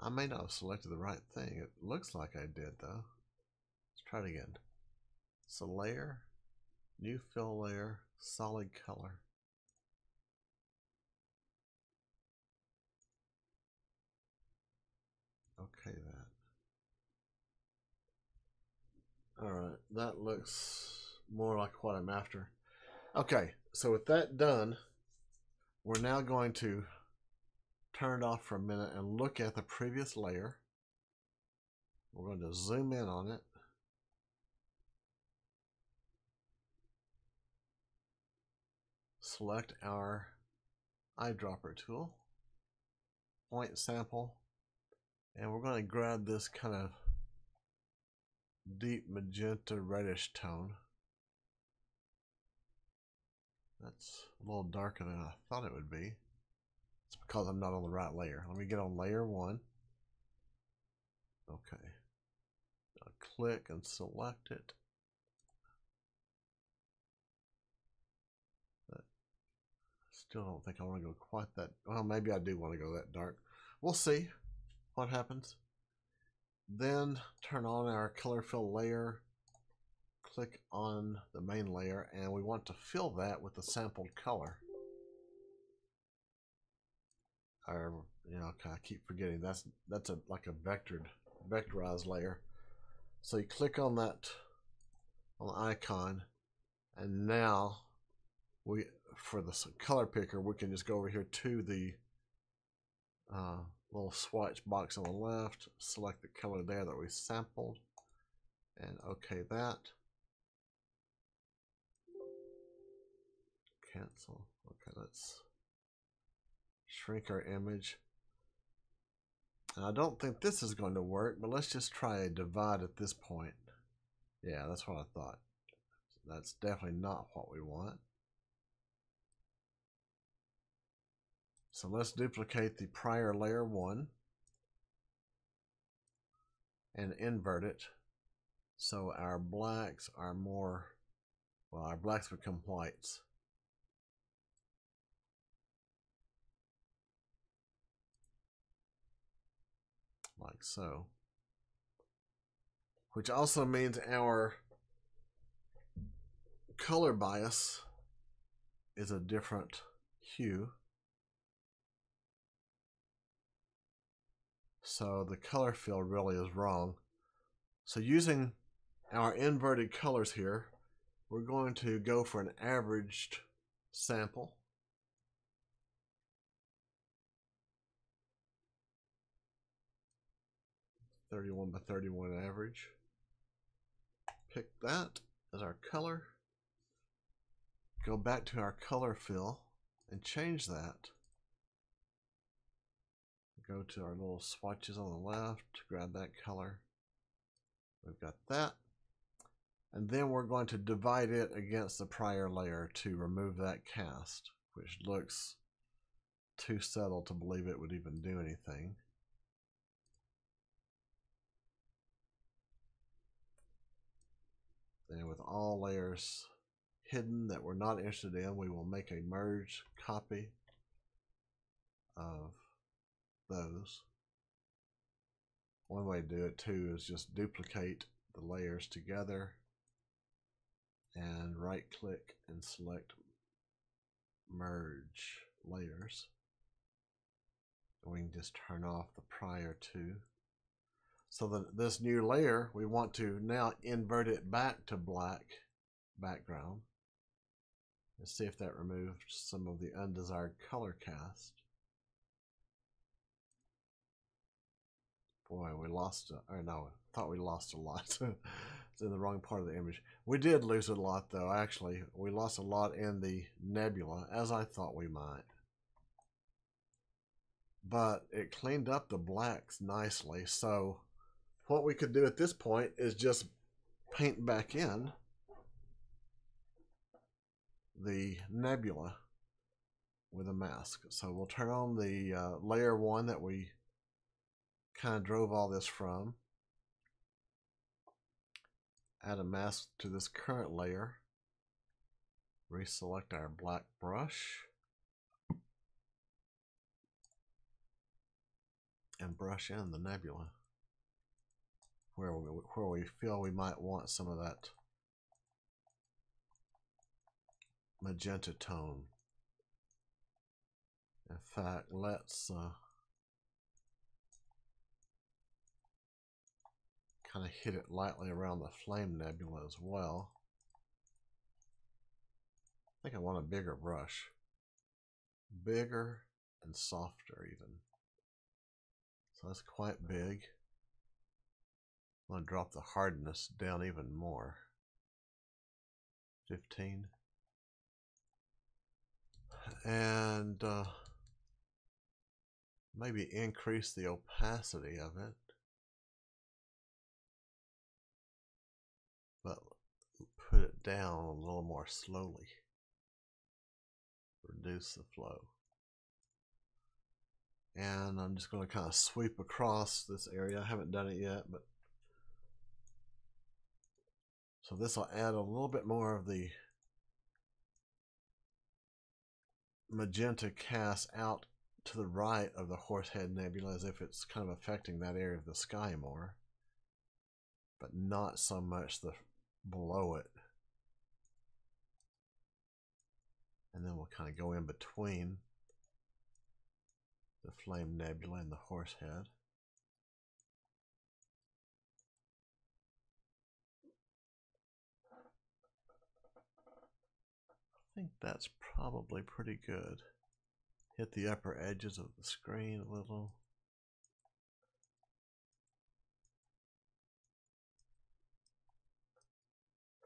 I may not have selected the right thing. It looks like I did though. Let's try it again. So layer, new fill layer, solid color. Okay, that. All right, that looks more like what I'm after. Okay, so with that done, we're now going to turn it off for a minute and look at the previous layer. We're going to zoom in on it. Select our eyedropper tool, point sample. And we're going to grab this kind of deep magenta reddish tone. That's a little darker than I thought it would be. It's because I'm not on the right layer. Let me get on layer one. Okay. I'll click and select it. But I still don't think I want to go quite that. Well, maybe I do want to go that dark. We'll see what happens. Then turn on our color fill layer, click on the main layer, and we want to fill that with the sampled color. Or, you know, okay, I keep forgetting that's like a vectorized layer. So you click on that, on the icon, and now we, for the color picker, we can just go over here to the little swatch box on the left, select the color there that we sampled, and okay that. Cancel. Okay, let's shrink our image. And I don't think this is going to work, but let's just try a divide at this point. Yeah, that's what I thought. That's definitely not what we want. So let's duplicate the prior layer one and invert it. So our blacks are more, well, our blacks become whites. Like so. Which also means our color bias is a different hue. So the color fill really is wrong. So using our inverted colors here, we're going to go for an averaged sample. 31 by 31 average. Pick that as our color. Go back to our color fill and change that. Go to our little swatches on the left, grab that color. We've got that. And then we're going to divide it against the prior layer to remove that cast, which looks too subtle to believe it would even do anything. And with all layers hidden that we're not interested in, we will make a merge copy of those. One way to do it too is just duplicate the layers together and right click and select merge layers. We can just turn off the prior two. So that this new layer, we want to now invert it back to black background and see if that removed some of the undesired color cast. Boy, we lost, or no, I thought we lost a lot. It's in the wrong part of the image. We did lose a lot though, actually. We lost a lot in the nebula, as I thought we might. But it cleaned up the blacks nicely. So what we could do at this point is just paint back in the nebula with a mask. So we'll turn on the layer one that we kind of drove all this from. Add a mask to this current layer. Reselect our black brush. And brush in the nebula where we feel we might want some of that magenta tone. In fact, let's kind of hit it lightly around the Flame Nebula as well. I think I want a bigger brush. Bigger and softer even. So that's quite big. I'm going to drop the hardness down even more. 15. And maybe increase the opacity of it. But put it down a little more slowly. Reduce the flow. And I'm just going to kind of sweep across this area. I haven't done it yet, but so this will add a little bit more of the magenta cast out to the right of the Horsehead Nebula, as if it's kind of affecting that area of the sky more, but not so much the below it. And then we'll kind of go in between the Flame Nebula and the Horsehead. I think that's probably pretty good. Hit the upper edges of the screen a little.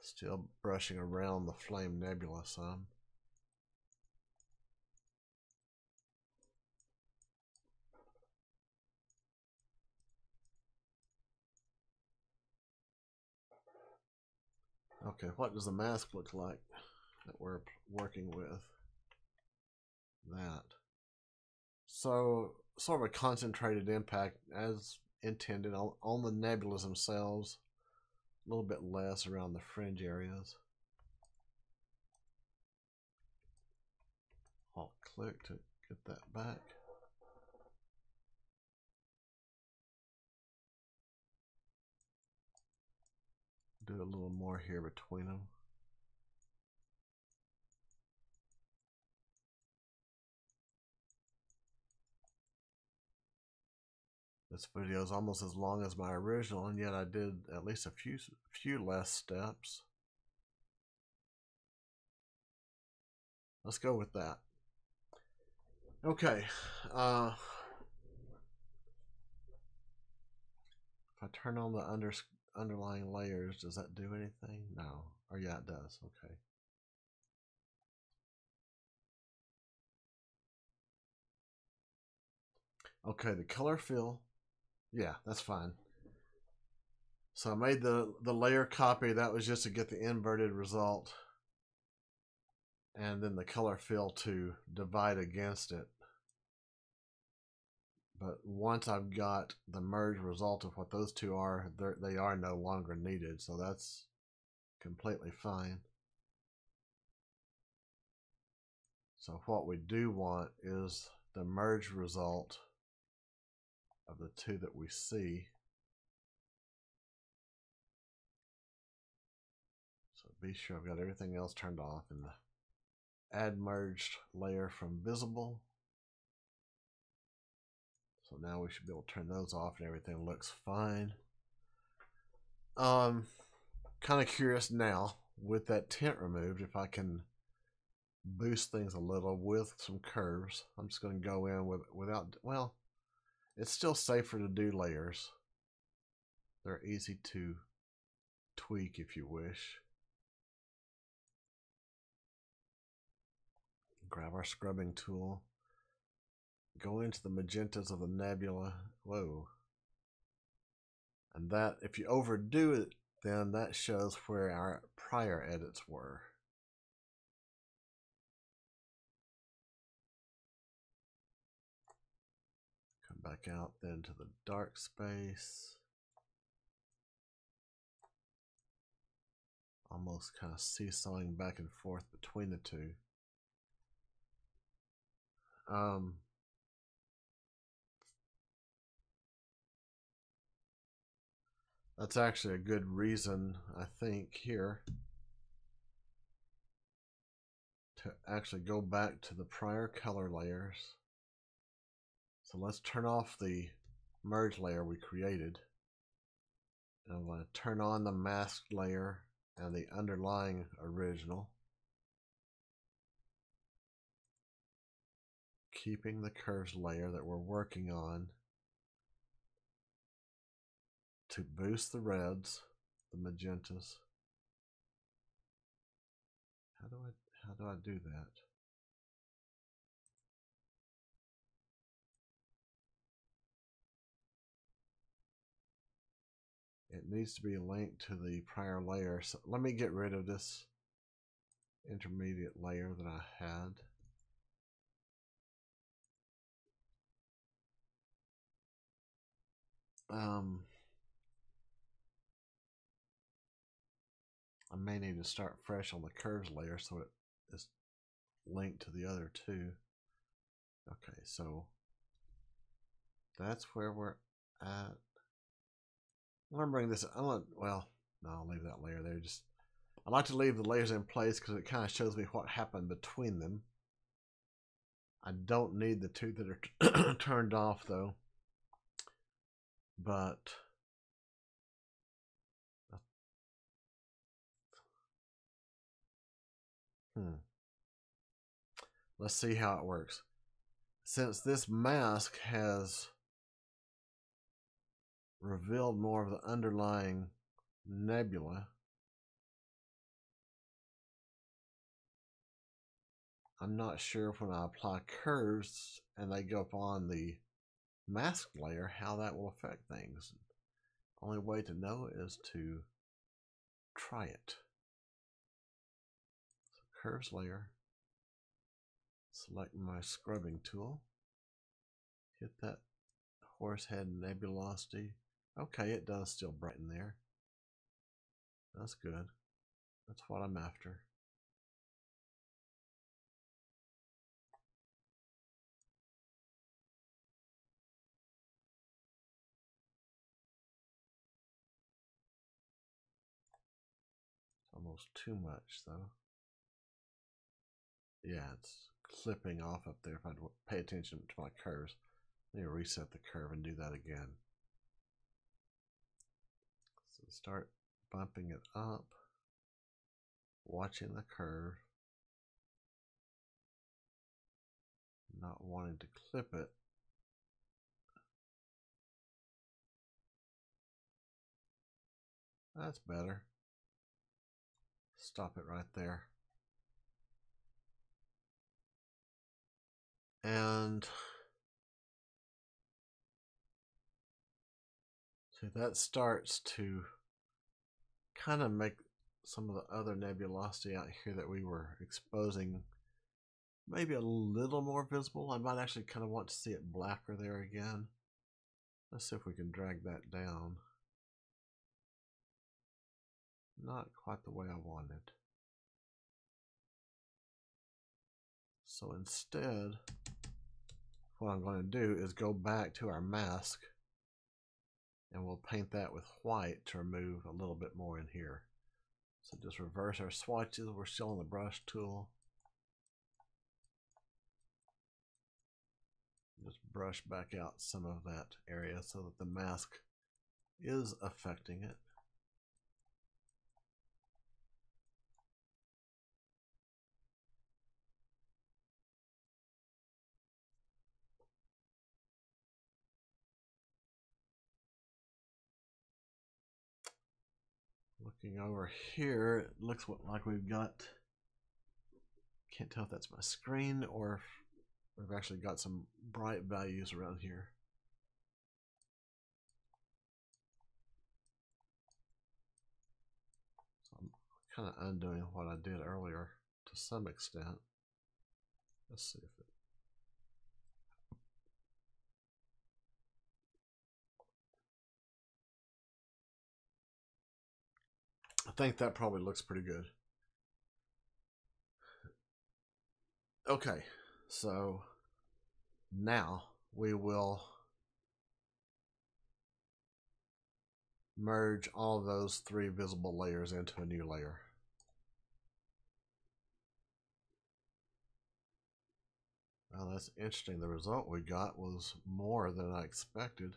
Still brushing around the Flame Nebula some. Okay, what does the mask look like that we're working with? That. So, sort of a concentrated impact as intended on the nebulas themselves. A little bit less around the fringe areas. Alt click to get that back. Do a little more here between them. This video is almost as long as my original, and yet I did at least a few less steps. Let's go with that. Okay. If I turn on the underlying layers, does that do anything? No. Or yeah, it does. Okay. Okay, the color fill. Yeah, that's fine. So I made the layer copy. That was just to get the inverted result. And then the color fill to divide against it. But once I've got the merged result of what those two are, they are no longer needed. So that's completely fine. So what we do want is the merged result of the two that we see. So be sure I've got everything else turned off in the add merged layer from visible. So now we should be able to turn those off and everything looks fine. Kind of curious now with that tint removed if I can boost things a little with some curves. I'm just going to go in without, well, it's still safer to do layers. They're easy to tweak if you wish. Grab our scrubbing tool. Go into the magentas of the nebula. Whoa. And that, if you overdo it, then that shows where our prior edits were. Come back out then to the dark space. Almost kind of seesawing back and forth between the two. That's actually a good reason, I think, here to actually go back to the prior color layers. So let's turn off the merge layer we created. And I'm going to turn on the masked layer and the underlying original. Keeping the curves layer that we're working on. To boost the reds, the magentas. How do I do that? It needs to be linked to the prior layer. So let me get rid of this intermediate layer that I had. I may need to start fresh on the curves layer so it is linked to the other two. Okay, so that's where we're at. I'm gonna bring this. Well, no, I'll leave that layer there. I like to leave the layers in place because it kind of shows me what happened between them. I don't need the two that are turned off though. But let's see how it works. Since this mask has revealed more of the underlying nebula, I'm not sure if when I apply curves and they go up on the mask layer, how that will affect things. Only way to know is to try it. Curves layer, select my scrubbing tool, hit that horsehead nebulosity. Okay, it does still brighten there. That's good. That's what I'm after. It's almost too much though. Yeah, it's clipping off up there if I pay attention to my curves. Let me reset the curve and do that again. So start bumping it up, watching the curve, not wanting to clip it. That's better. Stop it right there. And so that starts to kind of make some of the other nebulosity out here that we were exposing maybe a little more visible. I might actually kind of want to see it blacker there again. Let's see if we can drag that down. Not quite the way I wanted. So instead, what I'm going to do is go back to our mask and we'll paint that with white to remove a little bit more in here. So just reverse our swatches. We're still on the brush tool. Just brush back out some of that area so that the mask is affecting it. Looking over here, it looks like we've got, can't tell if that's my screen or if we've actually got some bright values around here. So I'm kind of undoing what I did earlier to some extent. Let's see if it. I think that probably looks pretty good. Okay, so now we will merge all those three visible layers into a new layer. Well, that's interesting. The result we got was more than I expected.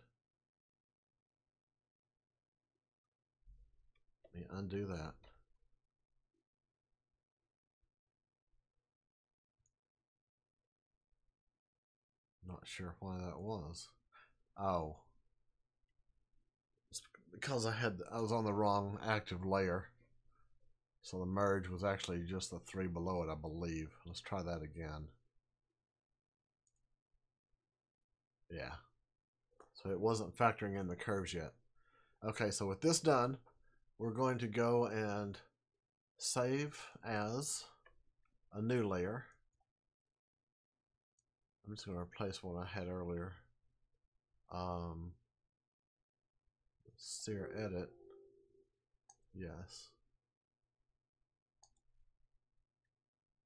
Let me undo that. Not sure why that was. Oh, it's because I was on the wrong active layer, so the merge was actually just the three below it, I believe. Let's try that again. Yeah. So it wasn't factoring in the curves yet. Okay, so with this done, we're going to go and save as a new layer. I'm just going to replace one I had earlier. Sear edit. Yes.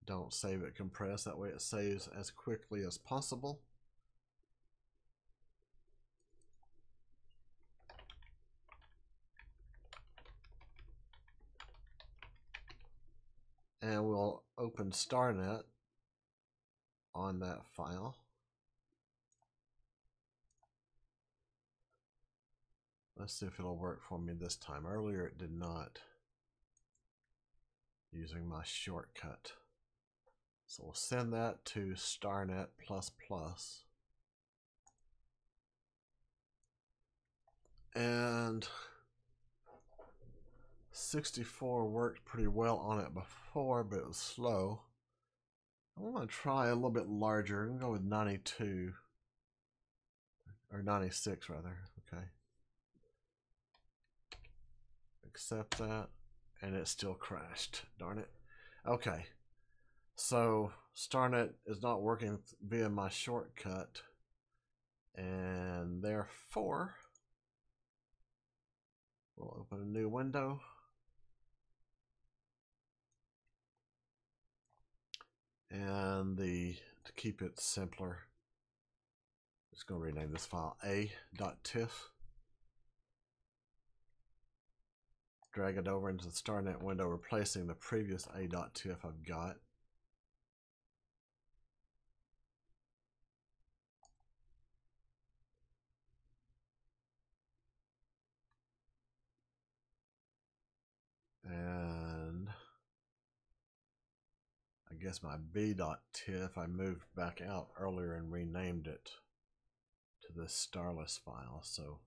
Don't save it compressed. That way it saves as quickly as possible. And we'll open StarNet on that file. Let's see if it'll work for me this time. Earlier it did not, using my shortcut. So we'll send that to StarNet++. And 64 worked pretty well on it before, but it was slow. I want to try a little bit larger. I'm going to go with 92. Or 96, rather. Okay. Accept that. And it still crashed. Darn it. Okay. So, StarNet is not working via my shortcut. And therefore, we'll open a new window. And to keep it simpler, I'm just going to rename this file a.tiff. Drag it over into the StarNet window, replacing the previous a.tiff I've got. And I guess my b.tiff, I moved back out earlier and renamed it to this starless file. So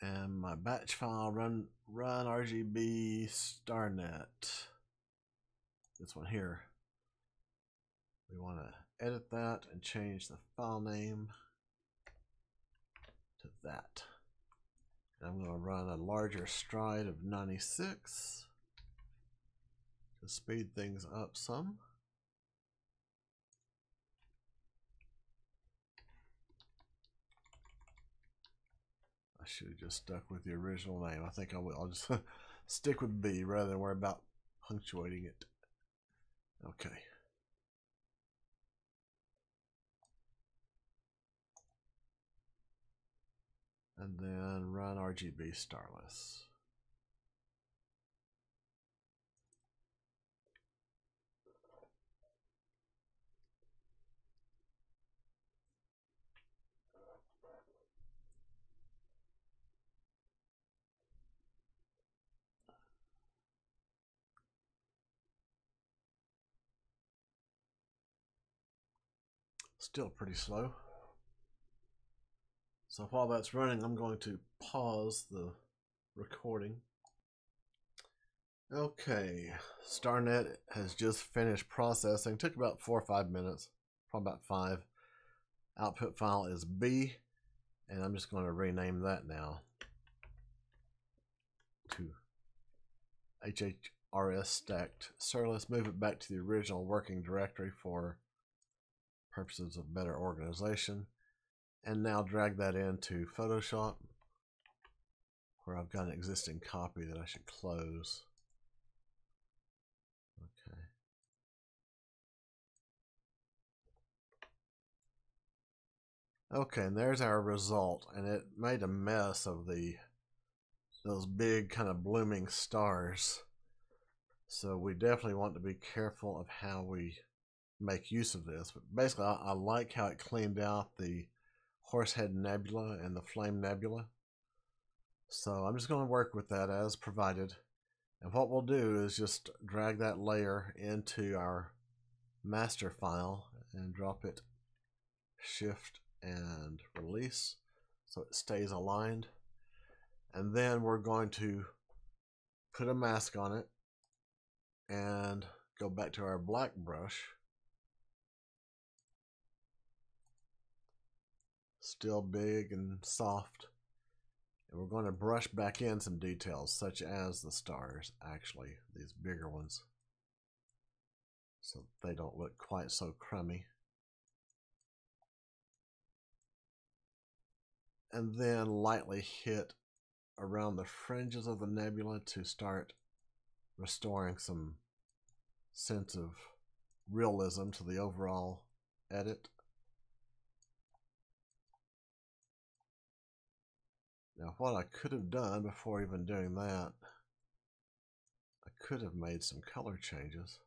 and my batch file run RGB StarNet. This one here. We want to edit that and change the file name to that. And I'm going to run a larger stride of 96 to speed things up some. I should have just stuck with the original name. I think I will. I'll just stick with B rather than worry about punctuating it. Okay. And then run RGB starless. Still pretty slow. So while that's running, I'm going to pause the recording. Okay, StarNet has just finished processing. Took about 4 or 5 minutes, probably about 5. Output file is B, and I'm just going to rename that now to HHRS stacked. So let's move it back to the original working directory for purposes of better organization. And now drag that into Photoshop, where I've got an existing copy that I should close. Okay. Okay, and there's our result, and it made a mess of those big kind of blooming stars. So we definitely want to be careful of how we make use of this. But basically, I like how it cleaned out the Horsehead Nebula and the Flame Nebula. So I'm just going to work with that as provided. And what we'll do is just drag that layer into our master file and drop it, shift and release, so it stays aligned. And then we're going to put a mask on it and go back to our black brush. Still big and soft, and we're going to brush back in some details such as the stars, actually these bigger ones, so they don't look quite so crummy. And then lightly hit around the fringes of the nebula to start restoring some sense of realism to the overall edit. Now, what I could have done before even doing that, I could have made some color changes.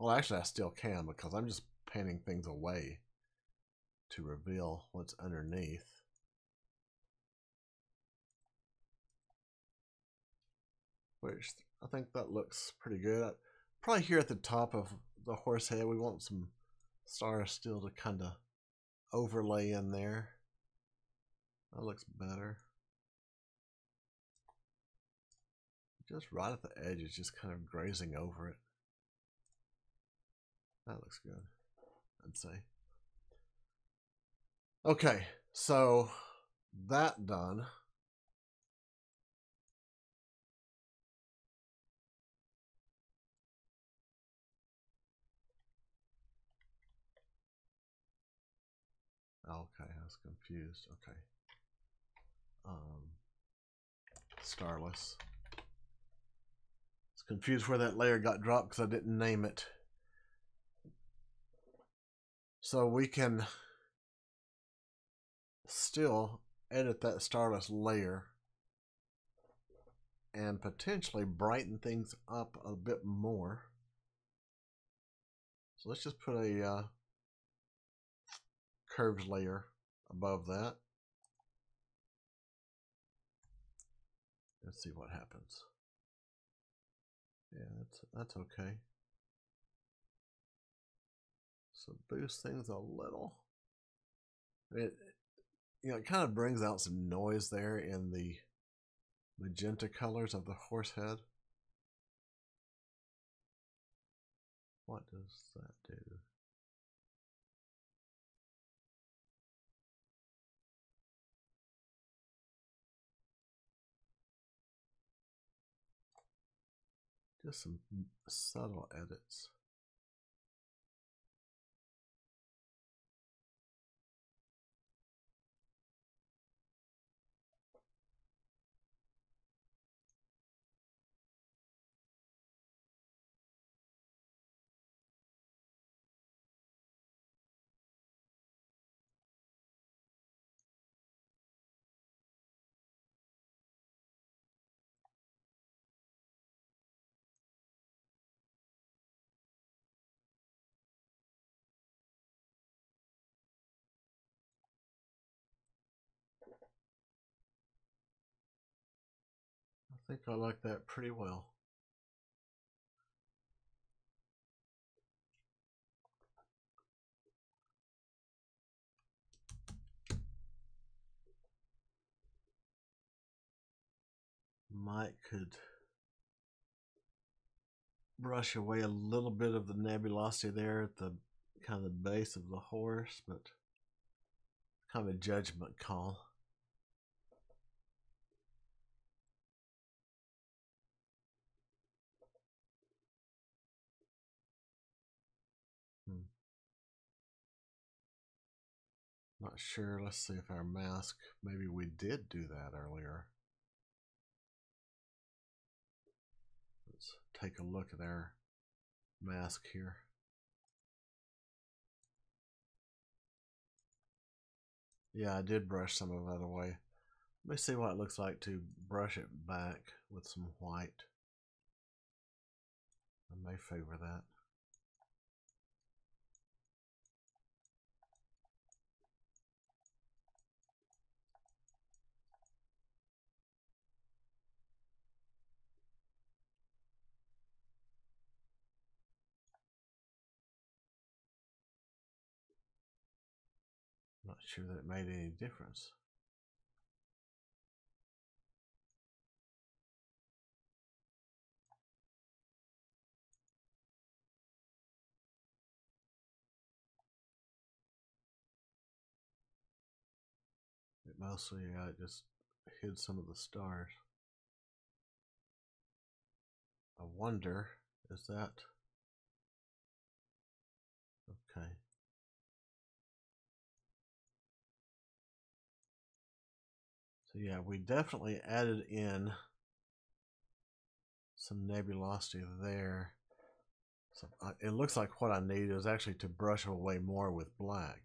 Well, actually, I still can, because I'm just painting things away to reveal what's underneath. Which, I think that looks pretty good. Probably here at the top of the horsehead, we want some stars still to kind of overlay in there. That looks better. Just right at the edge, it's just kind of grazing over it. That looks good, I'd say. Okay, so that done. Okay, I was confused. Okay. Starless. I was confused where that layer got dropped because I didn't name it. So we can still edit that starless layer and potentially brighten things up a bit more. So let's just put a curves layer above that. Let's see what happens. Yeah, that's okay. So boost things a little. I mean, you know, it kind of brings out some noise there in the magenta colors of the horse head. What does that do? Just some subtle edits. I think I like that pretty well. Might could brush away a little bit of the nebulosity there at the kind of the base of the horse, but kind of a judgment call. Not sure. Let's see if our mask, maybe we did do that earlier. Let's take a look at our mask here. Yeah, I did brush some of that away. Let me see what it looks like to brush it back with some white. I may favor that. Not sure that it made any difference. It mostly it just hid some of the stars. I wonder, is that okay? Yeah, we definitely added in some nebulosity there. So it looks like what I need is actually to brush away more with black.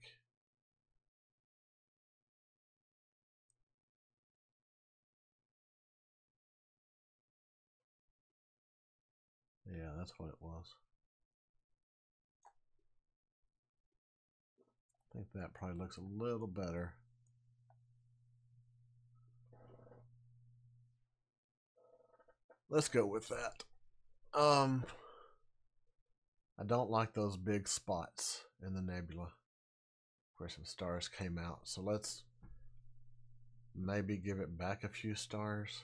Yeah, that's what it was. I think that probably looks a little better. Let's go with that. I don't like those big spots in the nebula where some stars came out. So let's maybe give it back a few stars.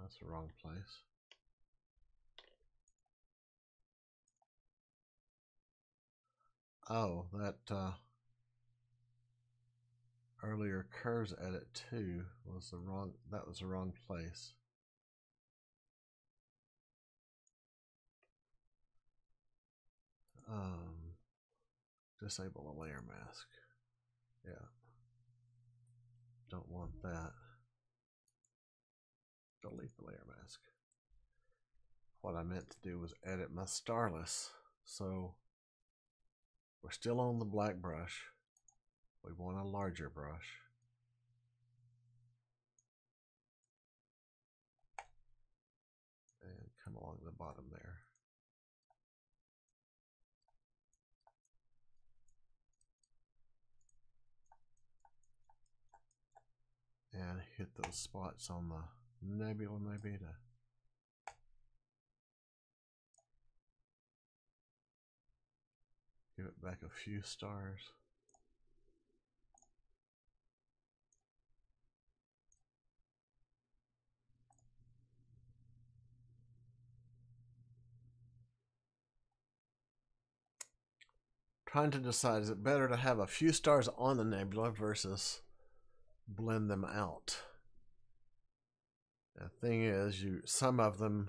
That's the wrong place. Oh, that earlier curves edit too was the wrong, that was the wrong place. Disable the layer mask. Yeah. Don't want that. Delete the layer mask. What I meant to do was edit my starless. So we're still on the black brush. We want a larger brush. And come along the bottom there. And hit those spots on the nebula maybe to Give it back a few stars. Trying to decide, is it better to have a few stars on the nebula versus blend them out? The thing is, some of them,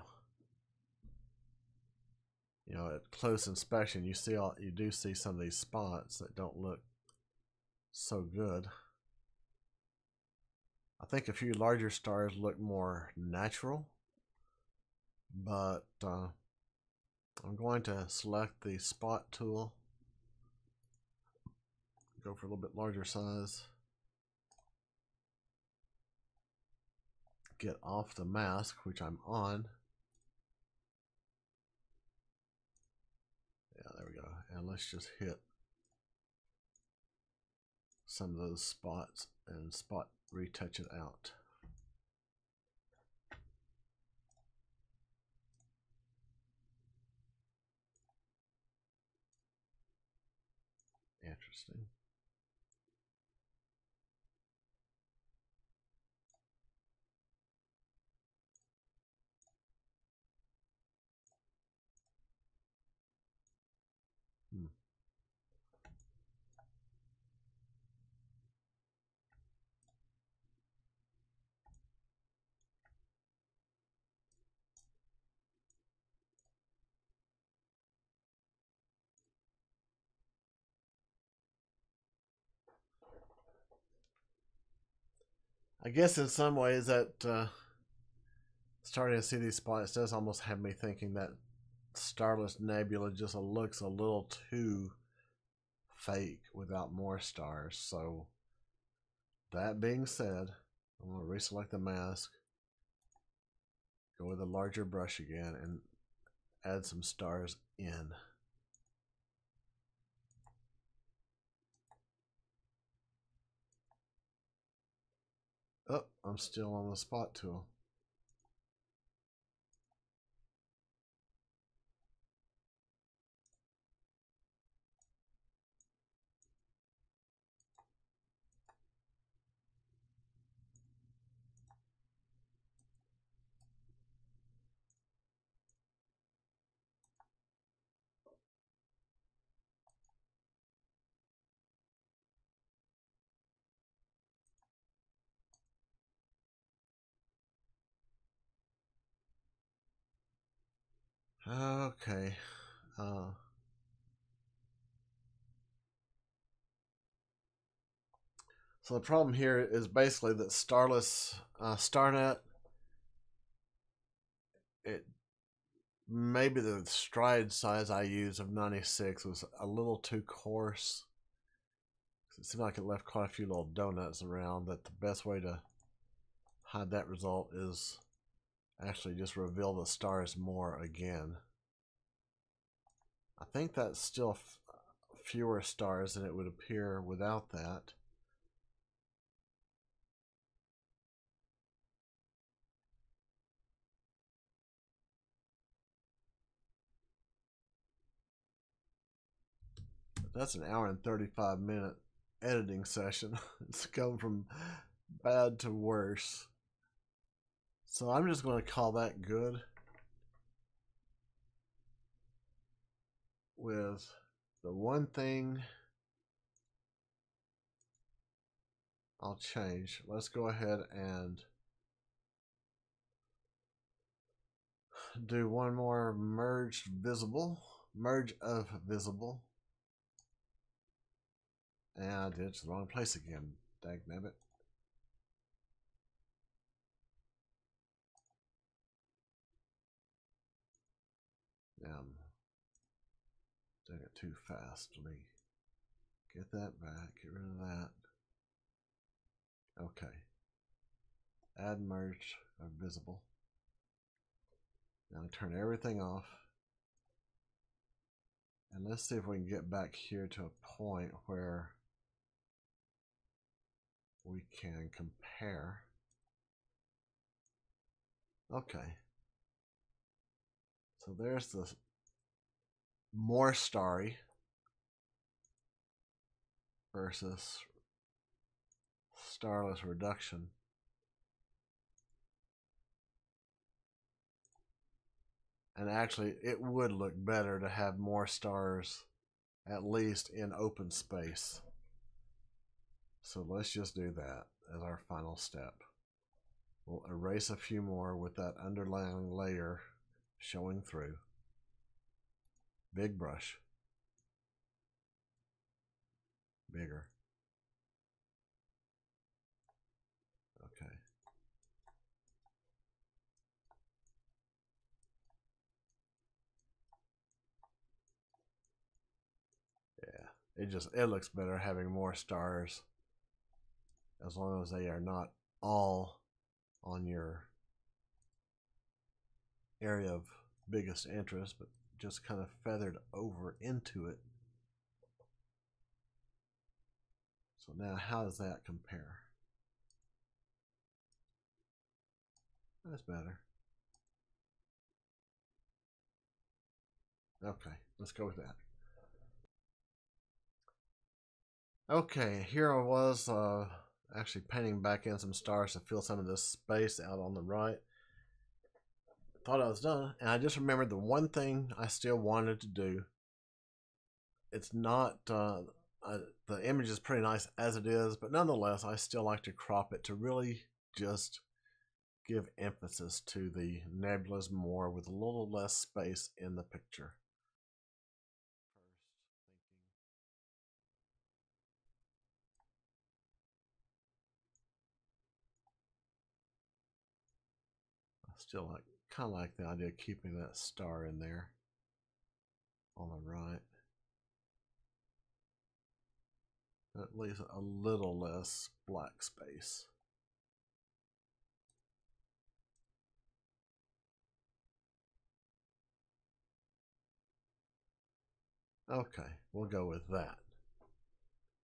you know, at close inspection, you do see some of these spots that don't look so good. I think a few larger stars look more natural, but I'm going to select the spot tool. Go for a little bit larger size. Get off the mask, which I'm on. Yeah, there we go. And let's just hit some of those spots and spot retouch it out. Interesting. I guess in some ways that starting to see these spots does almost have me thinking that starless nebula just looks a little too fake without more stars. So that being said, I'm going to reselect the mask, go with a larger brush again, and add some stars in. Oh, I'm still on the spot tool. Okay, so the problem here is basically that starless StarNet, maybe the stride size I used of 96 was a little too coarse. It seemed like it left quite a few little donuts around, that the best way to hide that result is actually just reveal the stars more again. I think that's still fewer stars than it would appear without that. That's an hour and 35-minute editing session. It's gone from bad to worse. So I'm just going to call that good, with the one thing I'll change. Let's go ahead and do one more merge of visible. And I did it to the wrong place again. Dagnabbit. Doing it too fast. Let me get that back, get rid of that. Okay. Add merge or visible. Now turn everything off. And let's see if we can get back here to a point where we can compare. Okay. So there's the more starry. versus starless reduction. And actually, it would look better to have more stars, at least in open space. So let's just do that as our final step. We'll erase a few more with that underlying layer showing through. Big brush. Bigger. Okay. It looks better having more stars, as long as they are not all on your area of biggest interest, but just kind of feathered over into it. So now how does that compare? That's better. Okay, let's go with that. Okay, here I was actually painting back in some stars to fill some of this space out on the right. Thought I was done, and I just remembered the one thing I still wanted to do. It's not, the image is pretty nice as it is, but nonetheless, I still like to crop it to really just give emphasis to the nebulas more with a little less space in the picture. Still kind of like the idea of keeping that star in there on the right. At least a little less black space. Okay, we'll go with that.